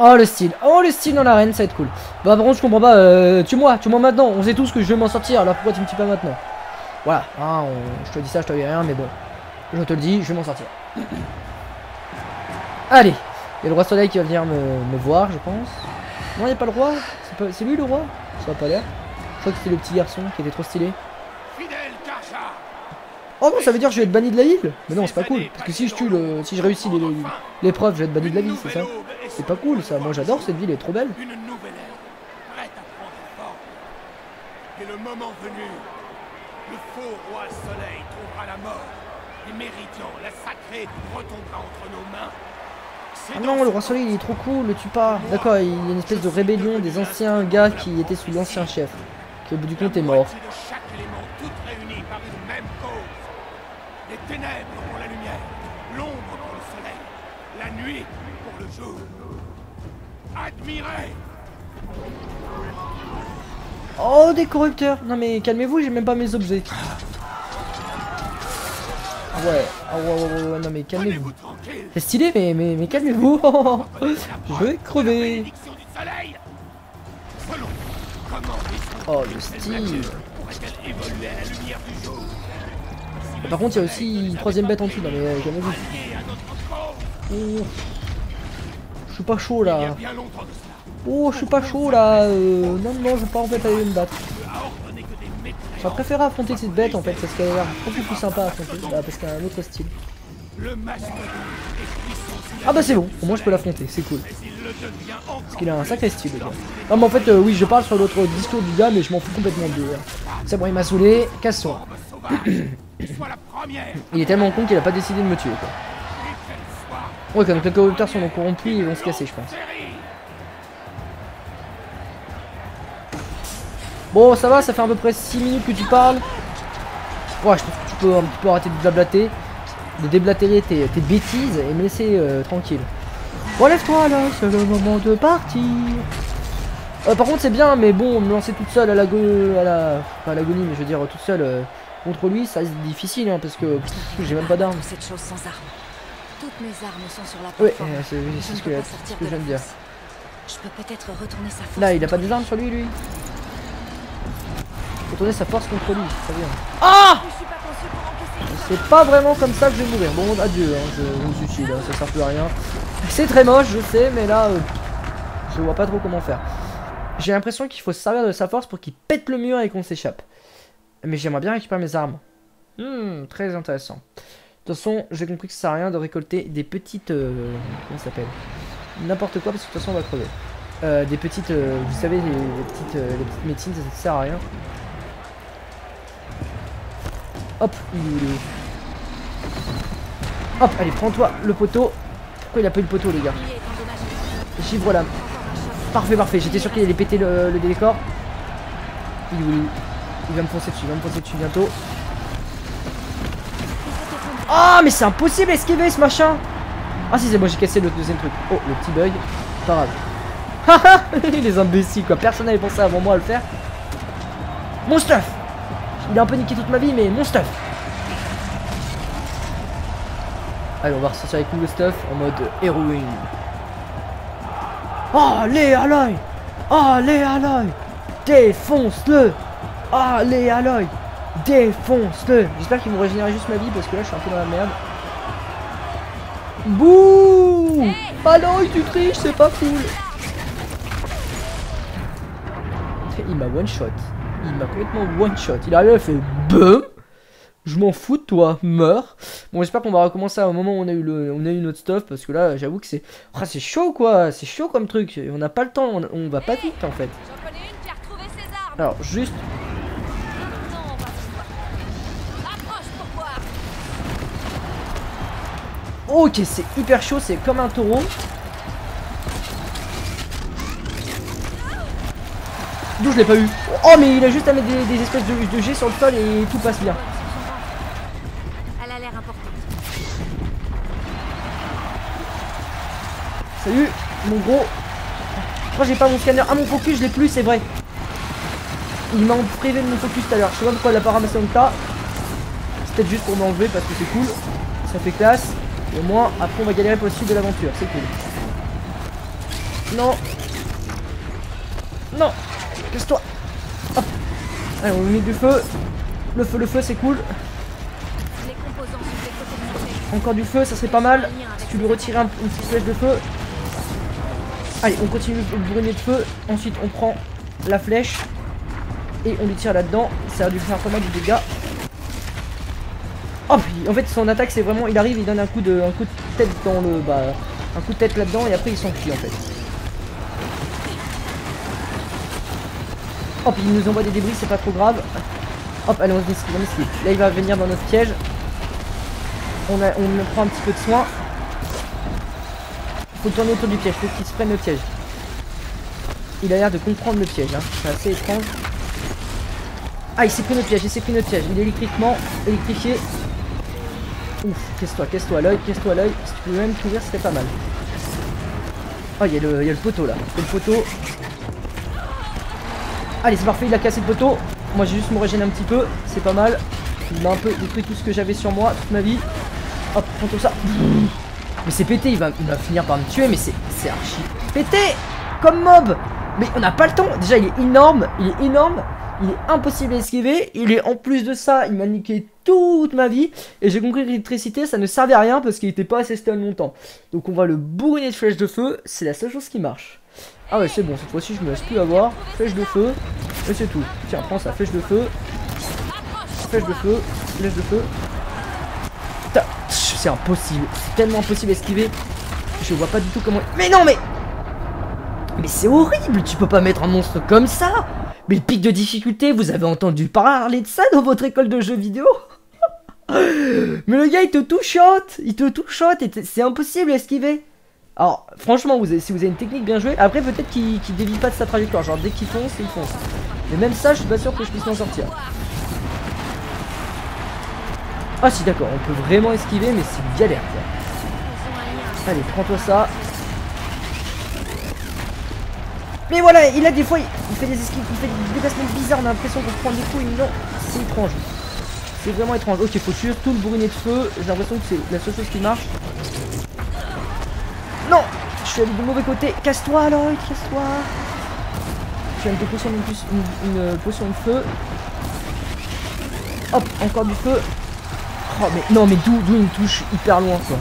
Oh le style, oh le style dans l'arène, ça va être cool. Bah par contre je comprends pas, euh, tue-moi, tue-moi maintenant, on sait tous que je vais m'en sortir, alors pourquoi tu me tues pas maintenant? Voilà, hein, on... je te dis ça, je te dis rien, mais bon, je te le dis, je vais m'en sortir. Allez, il y a le roi soleil qui va venir me, me voir, je pense. Non, il n'y a pas le roi, c'est pas... lui le roi? Ça va pas l'air, je crois que c'était le petit garçon qui était trop stylé. Oh non, ça veut dire que je vais être banni de la ville? Mais non, c'est pas cool, parce que si je tue le... si je réussis l'épreuve, je vais être banni de la ville, c'est ça? C'est pas cool ça, moi j'adore cette ville, elle est trop belle. Une nouvelle ère, prête à prendre forme. Et le moment venu, le faux roi soleil trouvera la mort. Et Méridian, la sacrée, retombera entre nos mains. Ah non, le roi soleil il est trop cool, le tue pas. D'accord, il y a une espèce de rébellion des anciens gars qui étaient sous l'ancien chef. Qui au bout du compte est mort. Les ténèbres pour la lumière, l'ombre pour le soleil, la nuit pour le jour. Admirez! Oh, des corrupteurs! Non mais calmez-vous, j'ai même pas mes objets. Ouais, oh, ouais, ouais, ouais, ouais, non mais calmez-vous. C'est stylé, mais, mais, mais calmez-vous. Je vais crever. Oh, le style. Par contre, il y a aussi une troisième bête en dessous, non mais euh, jamais vu. Oh. Je suis pas chaud là. Oh, je suis pas chaud là. Euh, non, non, je veux pas en fait aller me battre. J'aurais préféré affronter cette bête en fait, parce qu'elle a l'air beaucoup plus sympa à affronter, là, parce qu'elle a un autre style. Ah bah c'est bon, au moins je peux l'affronter, c'est cool. Parce qu'il a un sacré style le gars. Non mais en fait, euh, oui, je parle sur l'autre discours du gars, mais je m'en fous complètement de lui. C'est bon, il m'a saoulé, casse-toi. sois la première. Il est tellement con qu'il a pas décidé de me tuer quoi. Ouais, quand les coléoptères sont corrompus, ils vont se casser je pense. Bon ça va, ça fait à peu près six minutes que tu parles. Ouais je pense que tu peux un petit peu arrêter de blablater, de déblatérer tes, tes bêtises et me laisser euh, tranquille. Bon lève-toi là, c'est le moment de partir. Euh, par contre c'est bien, mais bon, me lancer toute seule à l'agonie, à la... enfin, à l'agonie, mais je veux dire toute seule euh, contre lui, ça c'est difficile hein, parce que j'ai même pas d'armes. Cette chose sans armes. Toutes mes armes sont sur la plateforme. Oui, euh, c'est ce que, ce que je viens de dire. Je peux peut-être retourner sa force. Là, il a pas des armes sur lui, lui. Retourner sa force contre lui, ça vient. Ah c'est pas vraiment comme ça que je vais mourir. Bon, adieu, hein, je vous suicide, hein, ça sert plus à rien. C'est très moche, je sais, mais là, euh, je vois pas trop comment faire. J'ai l'impression qu'il faut se servir de sa force pour qu'il pète le mur et qu'on s'échappe. Mais j'aimerais bien récupérer mes armes. Hmm, très intéressant. De toute façon, j'ai compris que ça sert à rien de récolter des petites... Euh, comment ça s'appelle? N'importe quoi, parce que de toute façon, on va crever. Euh, des petites... Euh, vous savez, les, les, petites, euh, les petites médecines, ça ne sert à rien. Hop, il est... Hop, allez, prends-toi le poteau. Pourquoi il a pas eu le poteau, les gars? Givre l'âme. Parfait, parfait, j'étais sûr qu'il allait péter le, le décor. Il, il, il va me foncer dessus, il va me foncer dessus bientôt. Ah, oh, mais c'est impossible d'esquiver ce machin. Ah si, c'est bon, j'ai cassé le deuxième truc. Oh, le petit bug, pas grave. Haha, les imbéciles quoi, personne n'avait pensé avant moi à le faire. Mon stuff. Il a un peu niqué toute ma vie, mais mon stuff. Allez, on va ressortir avec nous le stuff en mode héroïne. Allez Aloy, allez Aloy, défonce-le. Allez Aloy, défonce-le. J'espère qu'ils vont régénérer juste ma vie parce que là je suis un peu dans la merde. Bouh, Aloy tu triches, c'est pas cool. Il m'a one shot, il m'a complètement one shot. Il arrive, il fait BUM. Je m'en fous de toi, meurs. Bon, j'espère qu'on va recommencer à un moment où on a eu, le, on a eu notre stuff, parce que là, j'avoue que c'est... Ah, c'est chaud, quoi. C'est chaud comme truc. On n'a pas le temps, on, on va pas hey, vite, en fait. J'en connais une qui a retrouvé ses armes. Alors, juste... Maintenant, on va pouvoir... Approche pour voir. Ok, c'est hyper chaud, c'est comme un taureau. D'où je l'ai pas eu. Oh, mais il a juste à mettre des, des espèces de, de jet sur le sol et tout passe bien. Salut, mon gros. Moi j'ai pas mon scanner. Ah, mon focus, je l'ai plus, c'est vrai. Il m'a privé de mon focus tout à l'heure. Je sais pas pourquoi il a pas ramassé mon tas. C'est peut-être juste pour m'enlever parce que c'est cool. Ça fait classe. Et au moins, après, on va galérer pour le suite de l'aventure. C'est cool. Non. Non. Casse-toi. Hop. Allez, on met du feu. Le feu, le feu, c'est cool. Encore du feu, ça serait pas mal. Si tu lui retirais un, une petite flèche de feu. Allez, on continue le brûler de feu. Ensuite, on prend la flèche et on lui tire là-dedans. Ça a dû faire pas mal de dégâts. Oh, puis, en fait, son attaque, c'est vraiment... Il arrive, il donne un coup de, un coup de tête dans le... Bah, un coup de tête là-dedans et après, il s'enfuit, en fait. Hop, oh, il nous envoie des débris, c'est pas trop grave. Hop, allez, on esquive, on esquive. Là, il va venir dans notre piège. On, a, on prend un petit peu de soin. Faut tourner autour du piège, faut qu'il se prenne le piège. Il a l'air de comprendre le piège, hein. C'est assez étrange. Ah, il s'est pris le piège, il s'est pris le piège. Il est électriquement électrifié. Ouf, casse-toi, casse-toi à l'œil, casse-toi à l'œil. Si tu pouvais même couvrir, c'était pas mal. Oh, il y, y a le poteau là. Il y a le poteau. Allez, c'est parfait, il a cassé le poteau. Moi, j'ai juste me régénérer un petit peu, c'est pas mal. Il m'a un peu détruit tout ce que j'avais sur moi, toute ma vie. Hop, prends ça. Mais c'est pété, il va, il va finir par me tuer, mais c'est archi pété comme mob. Mais on n'a pas le temps. Déjà, il est énorme, il est énorme. Il est impossible à esquiver. Il est en plus de ça, il m'a niqué toute ma vie. Et j'ai compris que l'électricité, ça ne servait à rien parce qu'il n'était pas assez stun longtemps. Donc on va le bourriner de flèches de feu. C'est la seule chose qui marche. Ah ouais, c'est bon, cette fois-ci, je me laisse plus avoir. Flèche de feu. Et c'est tout. Tiens, prends sa flèche de feu. Flèche de feu, flèche de feu. Putain, c'est impossible. C'est tellement impossible à esquiver. Je vois pas du tout comment... Mais non, mais... Mais c'est horrible, tu peux pas mettre un monstre comme ça. Mais le pic de difficulté, vous avez entendu parler de ça dans votre école de jeux vidéo? Mais le gars il te tout shot, il te tout shot et c'est impossible à esquiver. Alors franchement vous avez, si vous avez une technique bien jouée, après peut-être qu'il qu'il dévie pas de sa trajectoire, genre dès qu'il fonce, il fonce. Mais même ça je suis pas sûr que je puisse m'en sortir. Ah si d'accord, on peut vraiment esquiver mais c'est galère quoi. Allez prends-toi ça. Mais voilà, il a des fois, il, il fait des esquives, il fait des déplacements bizarres, on a l'impression qu'on prend des coups, il non, c'est étrange. C'est vraiment étrange. Ok, faut tuer tout le bourrinet de feu, j'ai l'impression que c'est la seule chose qui marche. Non, je suis allé du mauvais côté, casse-toi Aloy, casse-toi. Je viens de potion une, une, une potion de feu. Hop, encore du feu. Oh mais non mais d'où d'où une touche hyper loin quoi.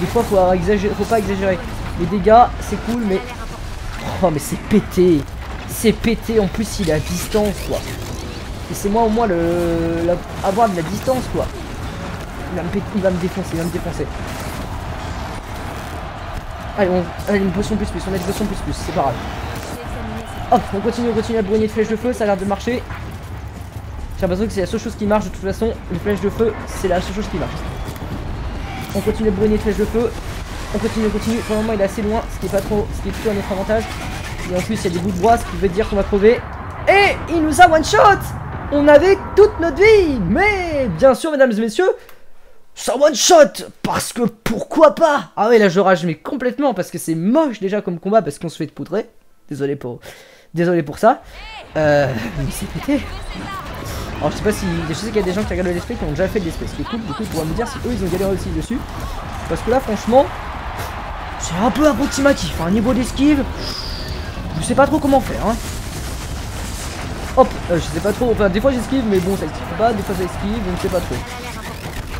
Des fois faut exagérer, faut pas exagérer. Les dégâts, c'est cool mais. Oh mais c'est pété. C'est pété, en plus il est à distance quoi. Laissez-moi au moins le, la, avoir de la distance quoi. Il va, me péter, il va me défoncer, il va me défoncer. Allez, on, allez une potion plus plus, on a une potion plus plus, c'est pas grave. Hop, on continue, on continue à brûler de flèches de feu, ça a l'air de marcher. J'ai l'impression que c'est la seule chose qui marche de toute façon, les flèches de feu, c'est la seule chose qui marche. On continue à brûler de flèches de feu. On continue, on continue, pour le moment il est assez loin, ce qui est pas trop, ce qui est plutôt à notre avantage. Et en plus il y a des bouts de bois, ce qui veut dire qu'on va crever. Et il nous a one shot. On avait toute notre vie. Mais bien sûr mesdames et messieurs, ça one shot. Parce que pourquoi pas. Ah ouais là je rage mais complètement parce que c'est moche déjà comme combat parce qu'on se fait poudrer. Désolé pour. Désolé pour ça. Euh. Mais c'est pété. Alors je sais pas si. Je sais qu'il y a des gens qui regardent l'esprit qui ont déjà fait de l'esprit. Ce qui est cool, du coup ils pourront me dire si eux ils ont galéré aussi dessus. Parce que là franchement. C'est un peu approximatif, hein. Niveau d'esquive, je sais pas trop comment faire. Hein. Hop, euh, je sais pas trop, enfin des fois j'esquive, mais bon ça esquive pas, des fois ça esquive, je ne sais pas trop.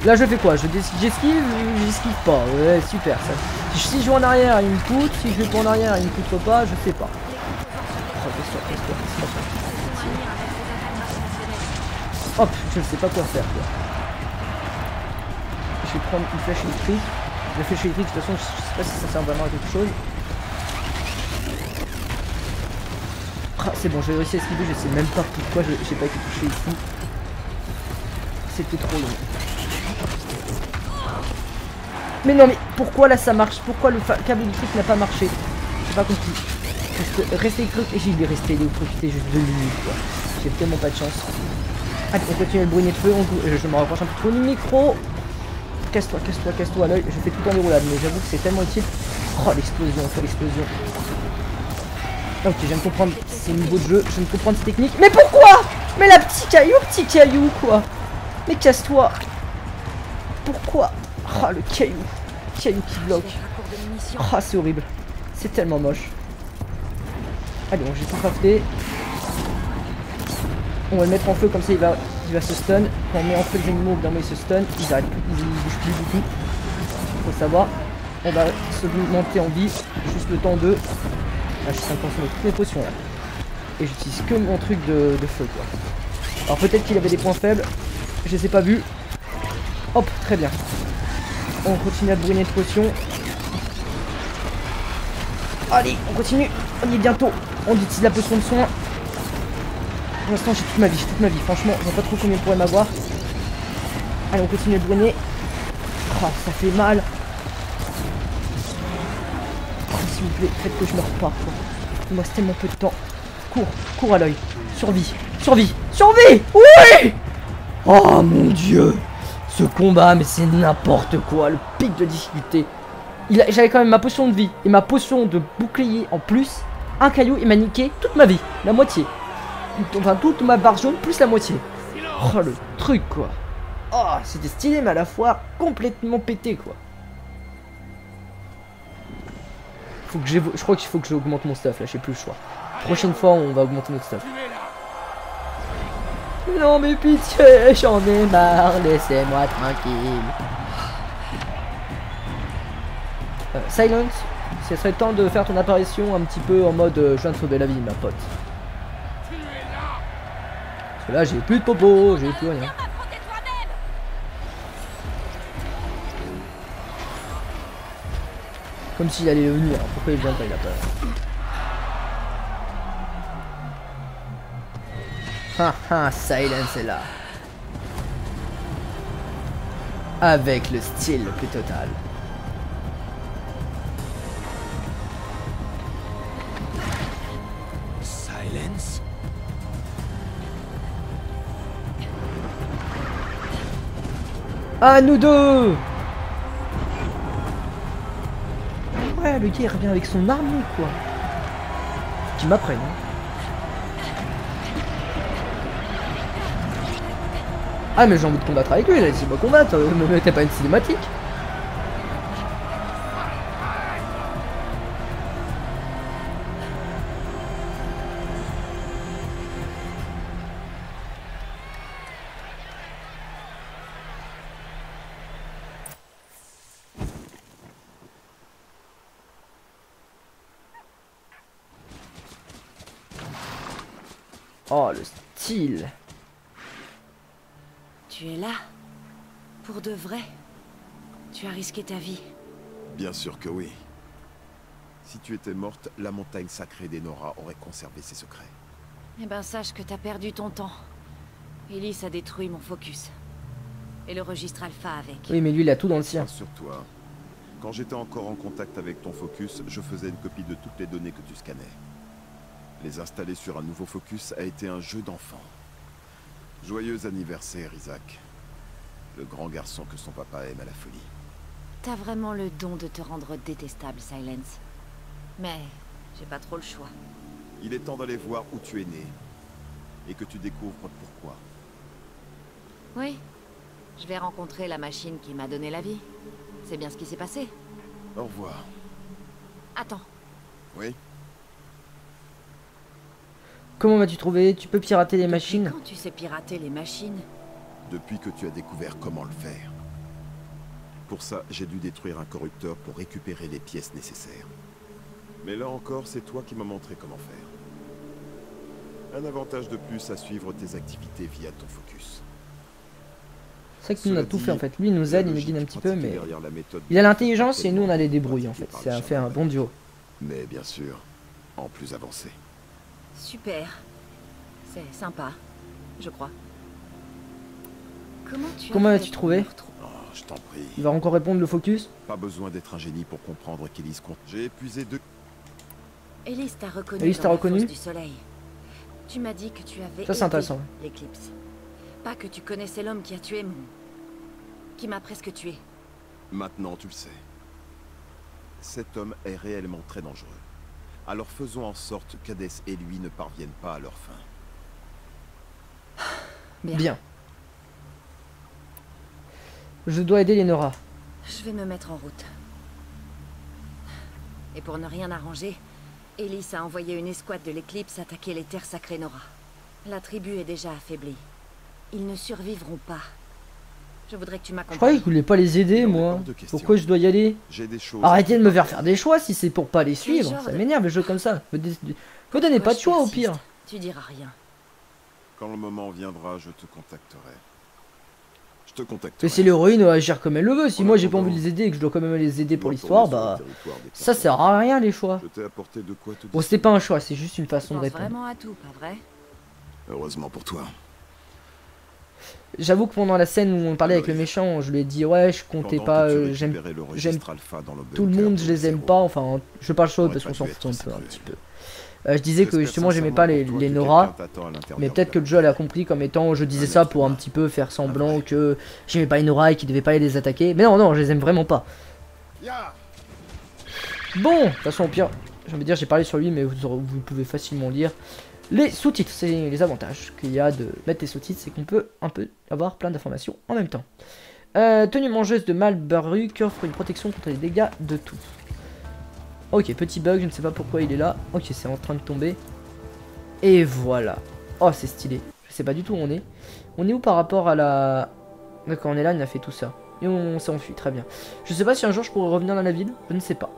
Là je fais quoi? J'esquive, j'esquive pas, ouais super ça. Si, si je joue en arrière, il me coûte, si je vais pas en arrière, il me coûte pas, je sais pas. Hop, je ne sais pas quoi faire quoi. Je vais prendre une flèche électrique. La flèche électrique, de toute façon, je sais pas si ça sert vraiment à quelque chose. Ah, c'est bon, j'ai réussi à esquiver, je sais même pas pourquoi j'ai pas été touché ici. C'était trop long. Mais non, mais pourquoi là ça marche? Pourquoi le câble électrique n'a pas marché? J'ai pas compris. Restez électrique et j'ai resté électrocuté juste deux minutes quoi. J'ai tellement pas de chance. Allez, on continue le brunet de feu, on... je me rapproche un peu trop du micro. Casse-toi, casse-toi, casse-toi à l'œil, je fais tout en déroulade, mais j'avoue que c'est tellement utile. Oh l'explosion, oh l'explosion. Ok, je viens de comprendre ces niveaux de jeu, je viens de comprendre ces techniques. Mais pourquoi? Mais la petite caillou, petit caillou quoi. Mais casse-toi. Pourquoi? Ah oh, le caillou. Le caillou qui bloque. Ah oh, c'est horrible. C'est tellement moche. Allez, bon, j'ai tout crafté. On va le mettre en feu comme ça il va. Il va se stun, quand on met en feu les animaux, d'un moment ils se stun, ils arrêtent plus, ils bougent plus du tout. Faut savoir, on va se monter en vie, juste le temps de. Ah, je suis en train de consommer toutes mes potions là. Et j'utilise que mon truc de, de feu quoi. Alors peut-être qu'il avait des points faibles, je les ai pas vus. Hop, très bien. On continue à brûler de potions. Allez, on continue, on y est bientôt. On utilise la potion de soin. Pour l'instant j'ai toute ma vie, toute ma vie, franchement, je vois pas trop combien il pourrait m'avoir. Allez, on continue à brûler. Oh, ça fait mal. Oh, s'il vous plaît, faites que je meure pas. Il me reste tellement peu de temps. Cours, cours à l'œil. Survie, survie, survie. Oui. Oh mon dieu. Ce combat, mais c'est n'importe quoi, le pic de difficulté. A... J'avais quand même ma potion de vie et ma potion de bouclier en plus. Un caillou, il m'a niqué toute ma vie, la moitié. Enfin toute ma barre jaune plus la moitié. Oh le truc quoi. Oh c'était stylé mais à la fois complètement pété quoi. Faut que j'ai, je crois qu'il faut que j'augmente mon stuff là, je sais plus le choix. Prochaine fois on va augmenter notre stuff. Non mais pitié, j'en ai marre, laissez-moi tranquille. euh, Sylens, ce serait temps de faire ton apparition un petit peu en mode euh, je viens de sauver la vie ma pote. Là j'ai plus de popo, j'ai plus rien. Comme s'il allait venir, pourquoi il vient pas, il a peur. Ha ha, Sylens est là. avec le style le plus total. Sylens ? Ah, nous deux! Ouais, le gars il revient avec son armée, quoi. Tu m'apprennes, hein. Ah mais j'ai envie de combattre avec lui, là, si je veux combattre, euh, me mettez pas une cinématique. Oh, le style. Tu es là, pour de vrai. Tu as risqué ta vie. Bien sûr que oui. Si tu étais morte, la montagne sacrée des Nora aurait conservé ses secrets. Eh ben sache que t'as perdu ton temps. Elise a détruit mon focus. Et le registre alpha avec. Oui, mais lui il a tout dans le sien. Sur toi. Quand j'étais encore en contact avec ton focus, je faisais une copie de toutes les données que tu scannais. Les installer sur un nouveau focus a été un jeu d'enfant. Joyeux anniversaire, Isaac. Le grand garçon que son papa aime à la folie. T'as vraiment le don de te rendre détestable, Sylens. Mais j'ai pas trop le choix. Il est temps d'aller voir où tu es né. Et que tu découvres pourquoi. Oui. Je vais rencontrer la machine qui m'a donné la vie. C'est bien ce qui s'est passé. Au revoir. Attends. Oui. Comment vas-tu trouver? Tu peux pirater les machines? Quand tu sais pirater les machines? Depuis que tu as découvert comment le faire. Pour ça, j'ai dû détruire un corrupteur pour récupérer les pièces nécessaires. Mais là encore, c'est toi qui m'as montré comment faire. Un avantage de plus à suivre tes activités via ton focus. C'est vrai que nous on a tout fait en fait. Lui il nous aide, il nous guide un petit peu, mais il a l'intelligence et nous on a les débrouilles en fait. Ça a fait un bon duo. Mais bien sûr, en plus avancé. Super. C'est sympa, je crois. Comment tu Comment as-tu trouvé? Oh, je t'en prie. Il va encore répondre le focus? Pas besoin d'être un génie pour comprendre qu'Elise compte. J'ai épuisé deux. Elise t'a reconnu. Elise t'a reconnu du soleil. Tu m'as dit que tu avais Ça c'est intéressant. L'éclipse. Pas que tu connaissais l'homme qui a tué mon qui m'a presque tué. Maintenant, tu le sais. Cet homme est réellement très dangereux. Alors faisons en sorte qu'Hadès et lui ne parviennent pas à leur fin. Bien. Bien. Je dois aider les Nora. Je vais me mettre en route. Et pour ne rien arranger, Elise a envoyé une escouade de l'Éclipse attaquer les terres sacrées Nora. La tribu est déjà affaiblie. Ils ne survivront pas. Je voudrais que tu m'accompagnes. Je croyais que je voulais pas les aider, moi. Pourquoi je dois y aller? Arrêtez de me faire faire des choix si c'est pour pas les suivre. Ça m'énerve, les jeux comme ça. Me, dé... me donnez pas de choix, au pire. Tu diras rien. Quand le moment viendra, je te contacterai. Je te contacterai. Laissez l'héroïne agir comme elle le veut. Si moi j'ai pas envie de les aider et que je dois quand même les aider pour l'histoire, bah ça sert à rien les choix. Bon, c'est pas un choix, c'est juste une façon de répondre. Vraiment à tout, pas vrai? Heureusement pour toi. J'avoue que pendant la scène où on parlait avec le méchant, je lui ai dit ouais, je comptais pas, euh, j'aime tout le monde, je les aime pas, enfin je parle chaud parce qu'on s'en fout un peu, un petit peu. Euh, je disais que justement j'aimais pas les, les Nora, mais peut-être que le jeu l'a compris comme étant, je disais ça pour un petit peu faire semblant que j'aimais pas les Nora et qu'ils devaient pas les attaquer, mais non, non, je les aime vraiment pas. Bon, de toute façon au pire, j'ai envie de dire j'ai parlé sur lui, mais vous, aurez, vous pouvez facilement lire. Les sous-titres, c'est les avantages qu'il y a de mettre les sous-titres, c'est qu'on peut un peu avoir plein d'informations en même temps. Euh, tenue mangeuse de Malbaru qui offre une protection contre les dégâts de tout. Ok, petit bug, je ne sais pas pourquoi il est là. Ok, c'est en train de tomber. Et voilà. Oh, c'est stylé. Je sais pas du tout où on est. On est où par rapport à la... D'accord, on est là, on a fait tout ça. Et on s'est enfui, très bien. Je sais pas si un jour je pourrais revenir dans la ville, je ne sais pas.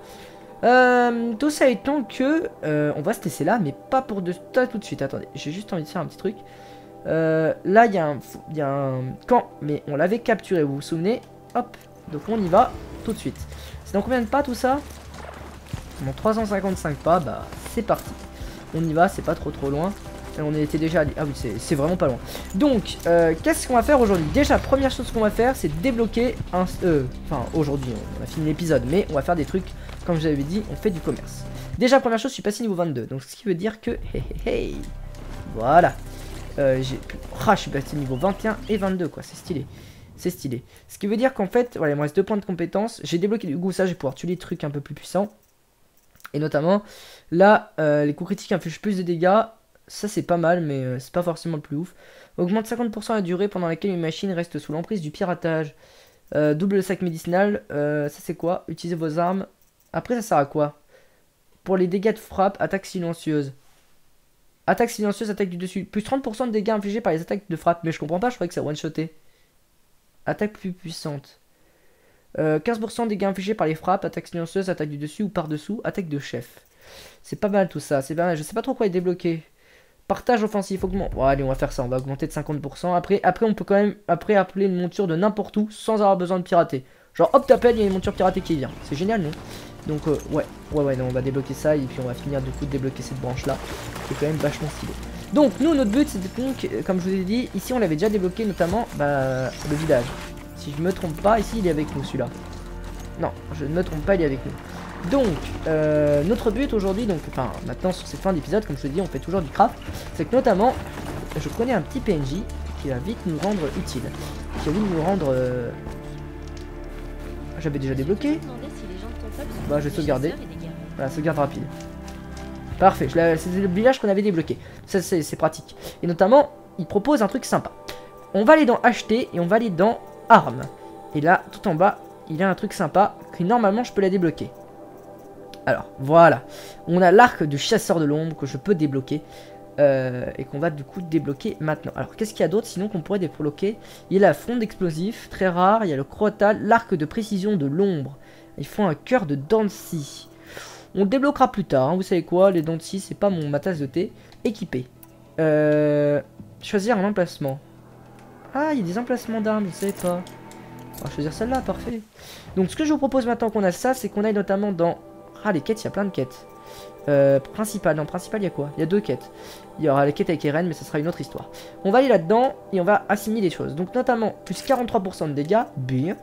Euh, tout ça étant que euh, on va se laisser là, mais pas pour de ça tout de suite. Attendez, j'ai juste envie de faire un petit truc. Euh, là, il y a un, y a un camp, mais on l'avait capturé. Vous vous souvenez? Hop. Donc on y va tout de suite. C'est dans combien de pas tout ça? Dans trois cent cinquante-cinq pas. Bah c'est parti. On y va. C'est pas trop trop loin. on était déjà allé. Ah oui, c'est vraiment pas loin. Donc, euh, qu'est-ce qu'on va faire aujourd'hui? Déjà, première chose qu'on va faire, c'est débloquer un... Euh, enfin, aujourd'hui, on a fini l'épisode, mais on va faire des trucs, comme je vous avais dit, on fait du commerce. Déjà, première chose, je suis passé niveau vingt-deux, donc ce qui veut dire que... Hey, hey, hey, voilà. Euh, j'ai... Ah, je suis passé niveau vingt et un et vingt-deux, quoi, c'est stylé. C'est stylé. Ce qui veut dire qu'en fait, voilà, il me reste deux points de compétences. J'ai débloqué du goût, ça, je vais pouvoir tuer des trucs un peu plus puissants. Et notamment, là, euh, les coups critiques infligent plus de dégâts. Ça, c'est pas mal, mais euh, c'est pas forcément le plus ouf. Augmente cinquante pour cent la durée pendant laquelle une machine reste sous l'emprise du piratage. Euh, double le sac médicinal. Euh, ça, c'est quoi? Utilisez vos armes. Après, ça sert à quoi? Pour les dégâts de frappe, attaque silencieuse. Attaque silencieuse, attaque du dessus. Plus trente pour cent de dégâts infligés par les attaques de frappe. Mais je comprends pas, je croyais que ça one-shotait. Attaque plus puissante. Euh, quinze pour cent des dégâts infligés par les frappes, attaque silencieuse, attaque du dessus ou par-dessous, attaque de chef. C'est pas mal tout ça, c'est pas mal. Je sais pas trop quoi est débloqué. Partage offensif, augmente. Bon, allez, on va faire ça, on va augmenter de cinquante pour cent. Après, après on peut quand même après appeler une monture de n'importe où sans avoir besoin de pirater. Genre, hop, t'appelles, il y a une monture piratée qui vient. C'est génial, non? Donc, euh, ouais, ouais, ouais, non, on va débloquer ça et puis on va finir du coup de débloquer cette branche-là. C'est quand même vachement stylé. Donc, nous, notre but, c'était donc, euh, comme je vous ai dit, ici, on l'avait déjà débloqué, notamment, bah, le village. Si je me trompe pas, ici, il est avec nous, celui-là. Non, je ne me trompe pas, il est avec nous. Donc, euh, notre but aujourd'hui, donc, enfin, maintenant, sur cette fin d'épisode, comme je vous ai dit, on fait toujours du craft. C'est que, notamment, je connais un petit P N J qui va vite nous rendre utile. Qui va vite nous rendre... Euh... J'avais déjà débloqué. Bah, je vais sauvegarder. Voilà, sauvegarde rapide. Parfait, c'est le village qu'on avait débloqué. Ça, c'est pratique. Et notamment, il propose un truc sympa. On va aller dans acheter et on va aller dans armes. Et là, tout en bas, il y a un truc sympa qui normalement je peux la débloquer. Alors, voilà. On a l'arc du chasseur de l'ombre que je peux débloquer. Euh, et qu'on va du coup débloquer maintenant. Alors, qu'est-ce qu'il y a d'autre sinon qu'on pourrait débloquer? Il y a la fronde explosif, très rare. Il y a le crotal, l'arc de précision de l'ombre. Ils font un cœur de dents de scie. On débloquera plus tard, hein. Vous savez quoi, les dents de scie, c'est pas mon, ma tasse de thé. Équipé. Euh, choisir un emplacement. Ah, il y a des emplacements d'armes, je savais pas. On va choisir celle-là, parfait. Donc ce que je vous propose maintenant qu'on a ça, c'est qu'on aille notamment dans... Ah, les quêtes, il y a plein de quêtes. Euh, principal, non, principal, il y a quoi? Il y a deux quêtes. Il y aura les quêtes avec Eren, mais ça sera une autre histoire. On va aller là-dedans et on va assimiler les choses. Donc notamment, plus quarante-trois pour cent de dégâts, bien.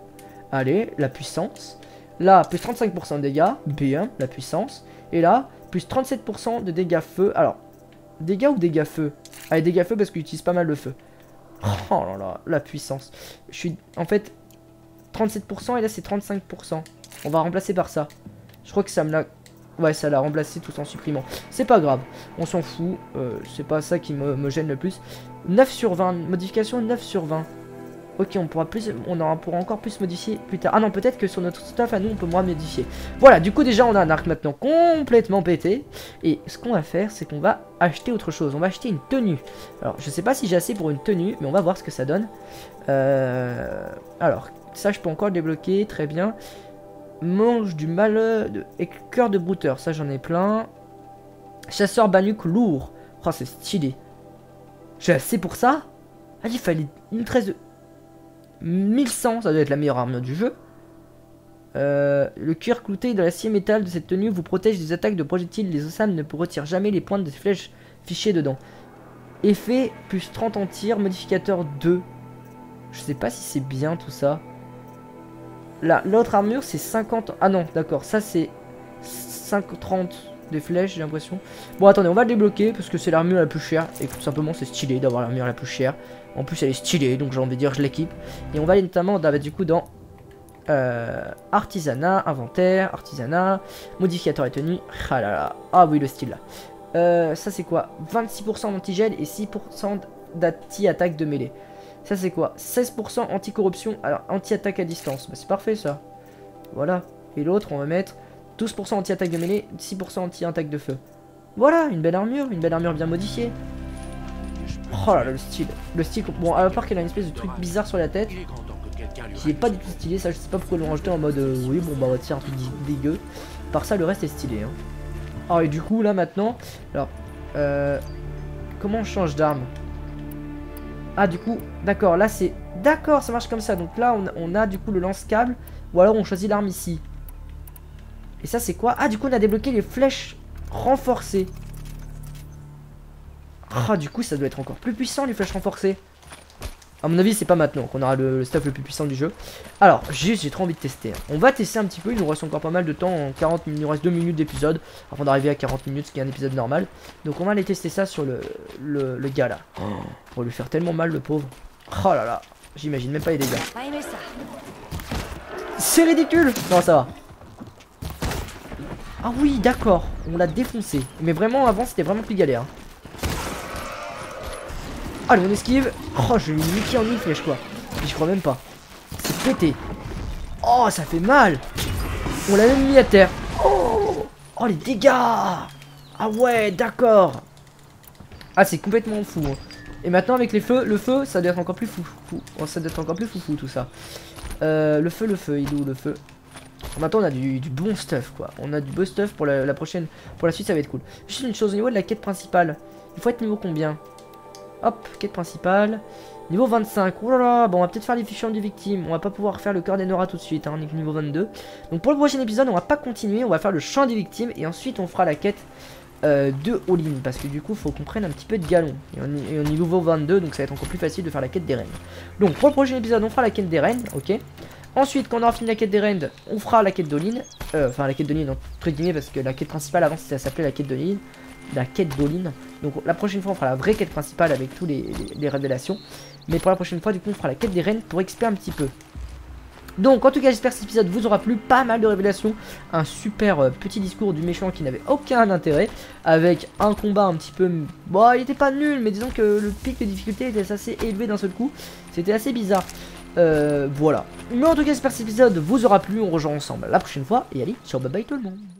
Allez, la puissance. Là, plus trente-cinq pour cent de dégâts, bien, la puissance. Et là, plus trente-sept pour cent de dégâts feu. Alors, dégâts ou dégâts feu? Allez, dégâts feu parce qu'il utilise pas mal le feu. Oh là là, la puissance. Je suis, en fait, trente-sept pour cent et là, c'est trente-cinq pour cent. On va remplacer par ça. Je crois que ça me l'a... Ouais, ça l'a remplacé tout en supprimant. C'est pas grave, on s'en fout. Euh, c'est pas ça qui me, me gêne le plus. neuf sur vingt, modification neuf sur vingt. Ok, on pourra plus, on en pourra encore plus modifier plus tard. Ah non, peut-être que sur notre staff à nous, on peut moins modifier. Voilà, du coup, déjà, on a un arc maintenant complètement pété. Et ce qu'on va faire, c'est qu'on va acheter autre chose. On va acheter une tenue. Alors, je sais pas si j'ai assez pour une tenue, mais on va voir ce que ça donne. Euh... Alors, ça, je peux encore le débloquer. Très bien. Mange du malheur de... et cœur de brouteur. Ça, j'en ai plein. Chasseur banuc lourd. Oh, c'est stylé. J'ai assez pour ça? Ah, il fallait une treize de... mille cent, ça doit être la meilleure armure du jeu. Euh, le cuir clouté de l'acier métal de cette tenue vous protège des attaques de projectiles. Les ossames ne retirent jamais les pointes des flèches fichées dedans. Effet plus trente en tir, modificateur deux. Je sais pas si c'est bien tout ça. Là, l'autre armure c'est cinquante. Ah non, d'accord, ça c'est cinq trente des flèches, j'ai l'impression. Bon, attendez, on va le débloquer parce que c'est l'armure la plus chère. Et tout simplement, c'est stylé d'avoir l'armure la plus chère. En plus, elle est stylée, donc j'ai envie de dire, je l'équipe. Et on va aller notamment, du coup, dans euh, artisanat, inventaire, artisanat, modificateur et tenue. Ah là là, ah oui, le style là. Euh, ça, c'est quoi? Vingt-six pour cent d'antigel et six pour cent d'anti-attaque de mêlée. Ça, c'est quoi? Seize pour cent anti-corruption, alors anti-attaque à distance. Bah, c'est parfait, ça. Voilà. Et l'autre, on va mettre douze pour cent anti-attaque de mêlée, six pour cent anti-attaque de feu. Voilà, une belle armure, une belle armure bien modifiée. Oh là là, le style, le style, bon, à part qu'elle a une espèce de truc bizarre sur la tête qui est pas du tout stylé, ça je sais pas pourquoi ils l'ont rajouté en mode euh, oui bon bah on va tirer un truc dégueu. Par ça le reste est stylé hein. Ah et du coup là maintenant, alors euh, comment on change d'arme? Ah du coup, d'accord, là c'est, d'accord ça marche comme ça, donc là on, on a du coup le lance-câble, ou alors on choisit l'arme ici. Et ça c'est quoi? Ah du coup on a débloqué les flèches renforcées. Ah, du coup, ça doit être encore plus puissant, les flèches renforcées. À mon avis, c'est pas maintenant qu'on aura le, le staff le plus puissant du jeu. Alors, juste, j'ai trop envie de tester. On va tester un petit peu. Il nous reste encore pas mal de temps. En quarante, il nous reste deux minutes d'épisode avant d'arriver à quarante minutes, ce qui est un épisode normal. Donc, on va aller tester ça sur le, le, le gars là. Oh, on va lui faire tellement mal, le pauvre. Oh là là, j'imagine même pas les dégâts. C'est ridicule. Non, ça va. Ah oui, d'accord. On l'a défoncé. Mais vraiment, avant, c'était vraiment plus galère. Allez, on esquive. Oh, je l'ai niqué en une flèche, quoi. Puis je crois même pas. C'est pété. Oh, ça fait mal. On l'a même mis à terre. Oh, oh les dégâts. Ah ouais, d'accord. Ah, c'est complètement fou. Hein. Et maintenant, avec les feux, le feu, ça doit être encore plus fou. fou. Oh, ça doit être encore plus fou, fou tout ça. Euh, le feu, le feu, il est où, le feu? Maintenant on a du, du bon stuff quoi. On a du beau stuff pour la, la prochaine. Pour la suite ça va être cool. Juste une chose au niveau de la quête principale. Il faut être niveau combien? Hop, quête principale. Niveau vingt-cinq. Oh là là, bon on va peut-être faire les fichiers des victimes. On va pas pouvoir faire le cœur des Nora tout de suite. Hein. On est que niveau vingt-deux. Donc pour le prochain épisode on va pas continuer. On va faire le champ des victimes. Et ensuite on fera la quête euh, de All-in. Parce que du coup faut qu'on prenne un petit peu de galon. Et on, et on est niveau vingt-deux. Donc ça va être encore plus facile de faire la quête des reines. Donc pour le prochain épisode on fera la quête des reines. Ok. Ensuite, quand on aura fini la quête des reines, on fera la quête d'Olin. Euh, enfin, la quête d'Olin, entre guillemets, parce que la quête principale avant, ça s'appelait la quête d'Olin. La quête d'Olin. Donc, la prochaine fois, on fera la vraie quête principale avec tous les, les, les révélations. Mais pour la prochaine fois, du coup, on fera la quête des reines pour X P un petit peu. Donc, en tout cas, j'espère que cet épisode vous aura plu. Pas mal de révélations. Un super euh, petit discours du méchant qui n'avait aucun intérêt. Avec un combat un petit peu... Bon, il était pas nul, mais disons que le pic de difficulté était assez élevé d'un seul coup. C'était assez bizarre. Euh, voilà. Mais en tout cas, j'espère que cet épisode vous aura plu. On rejoint ensemble la prochaine fois. Et allez, sur bye bye tout le monde.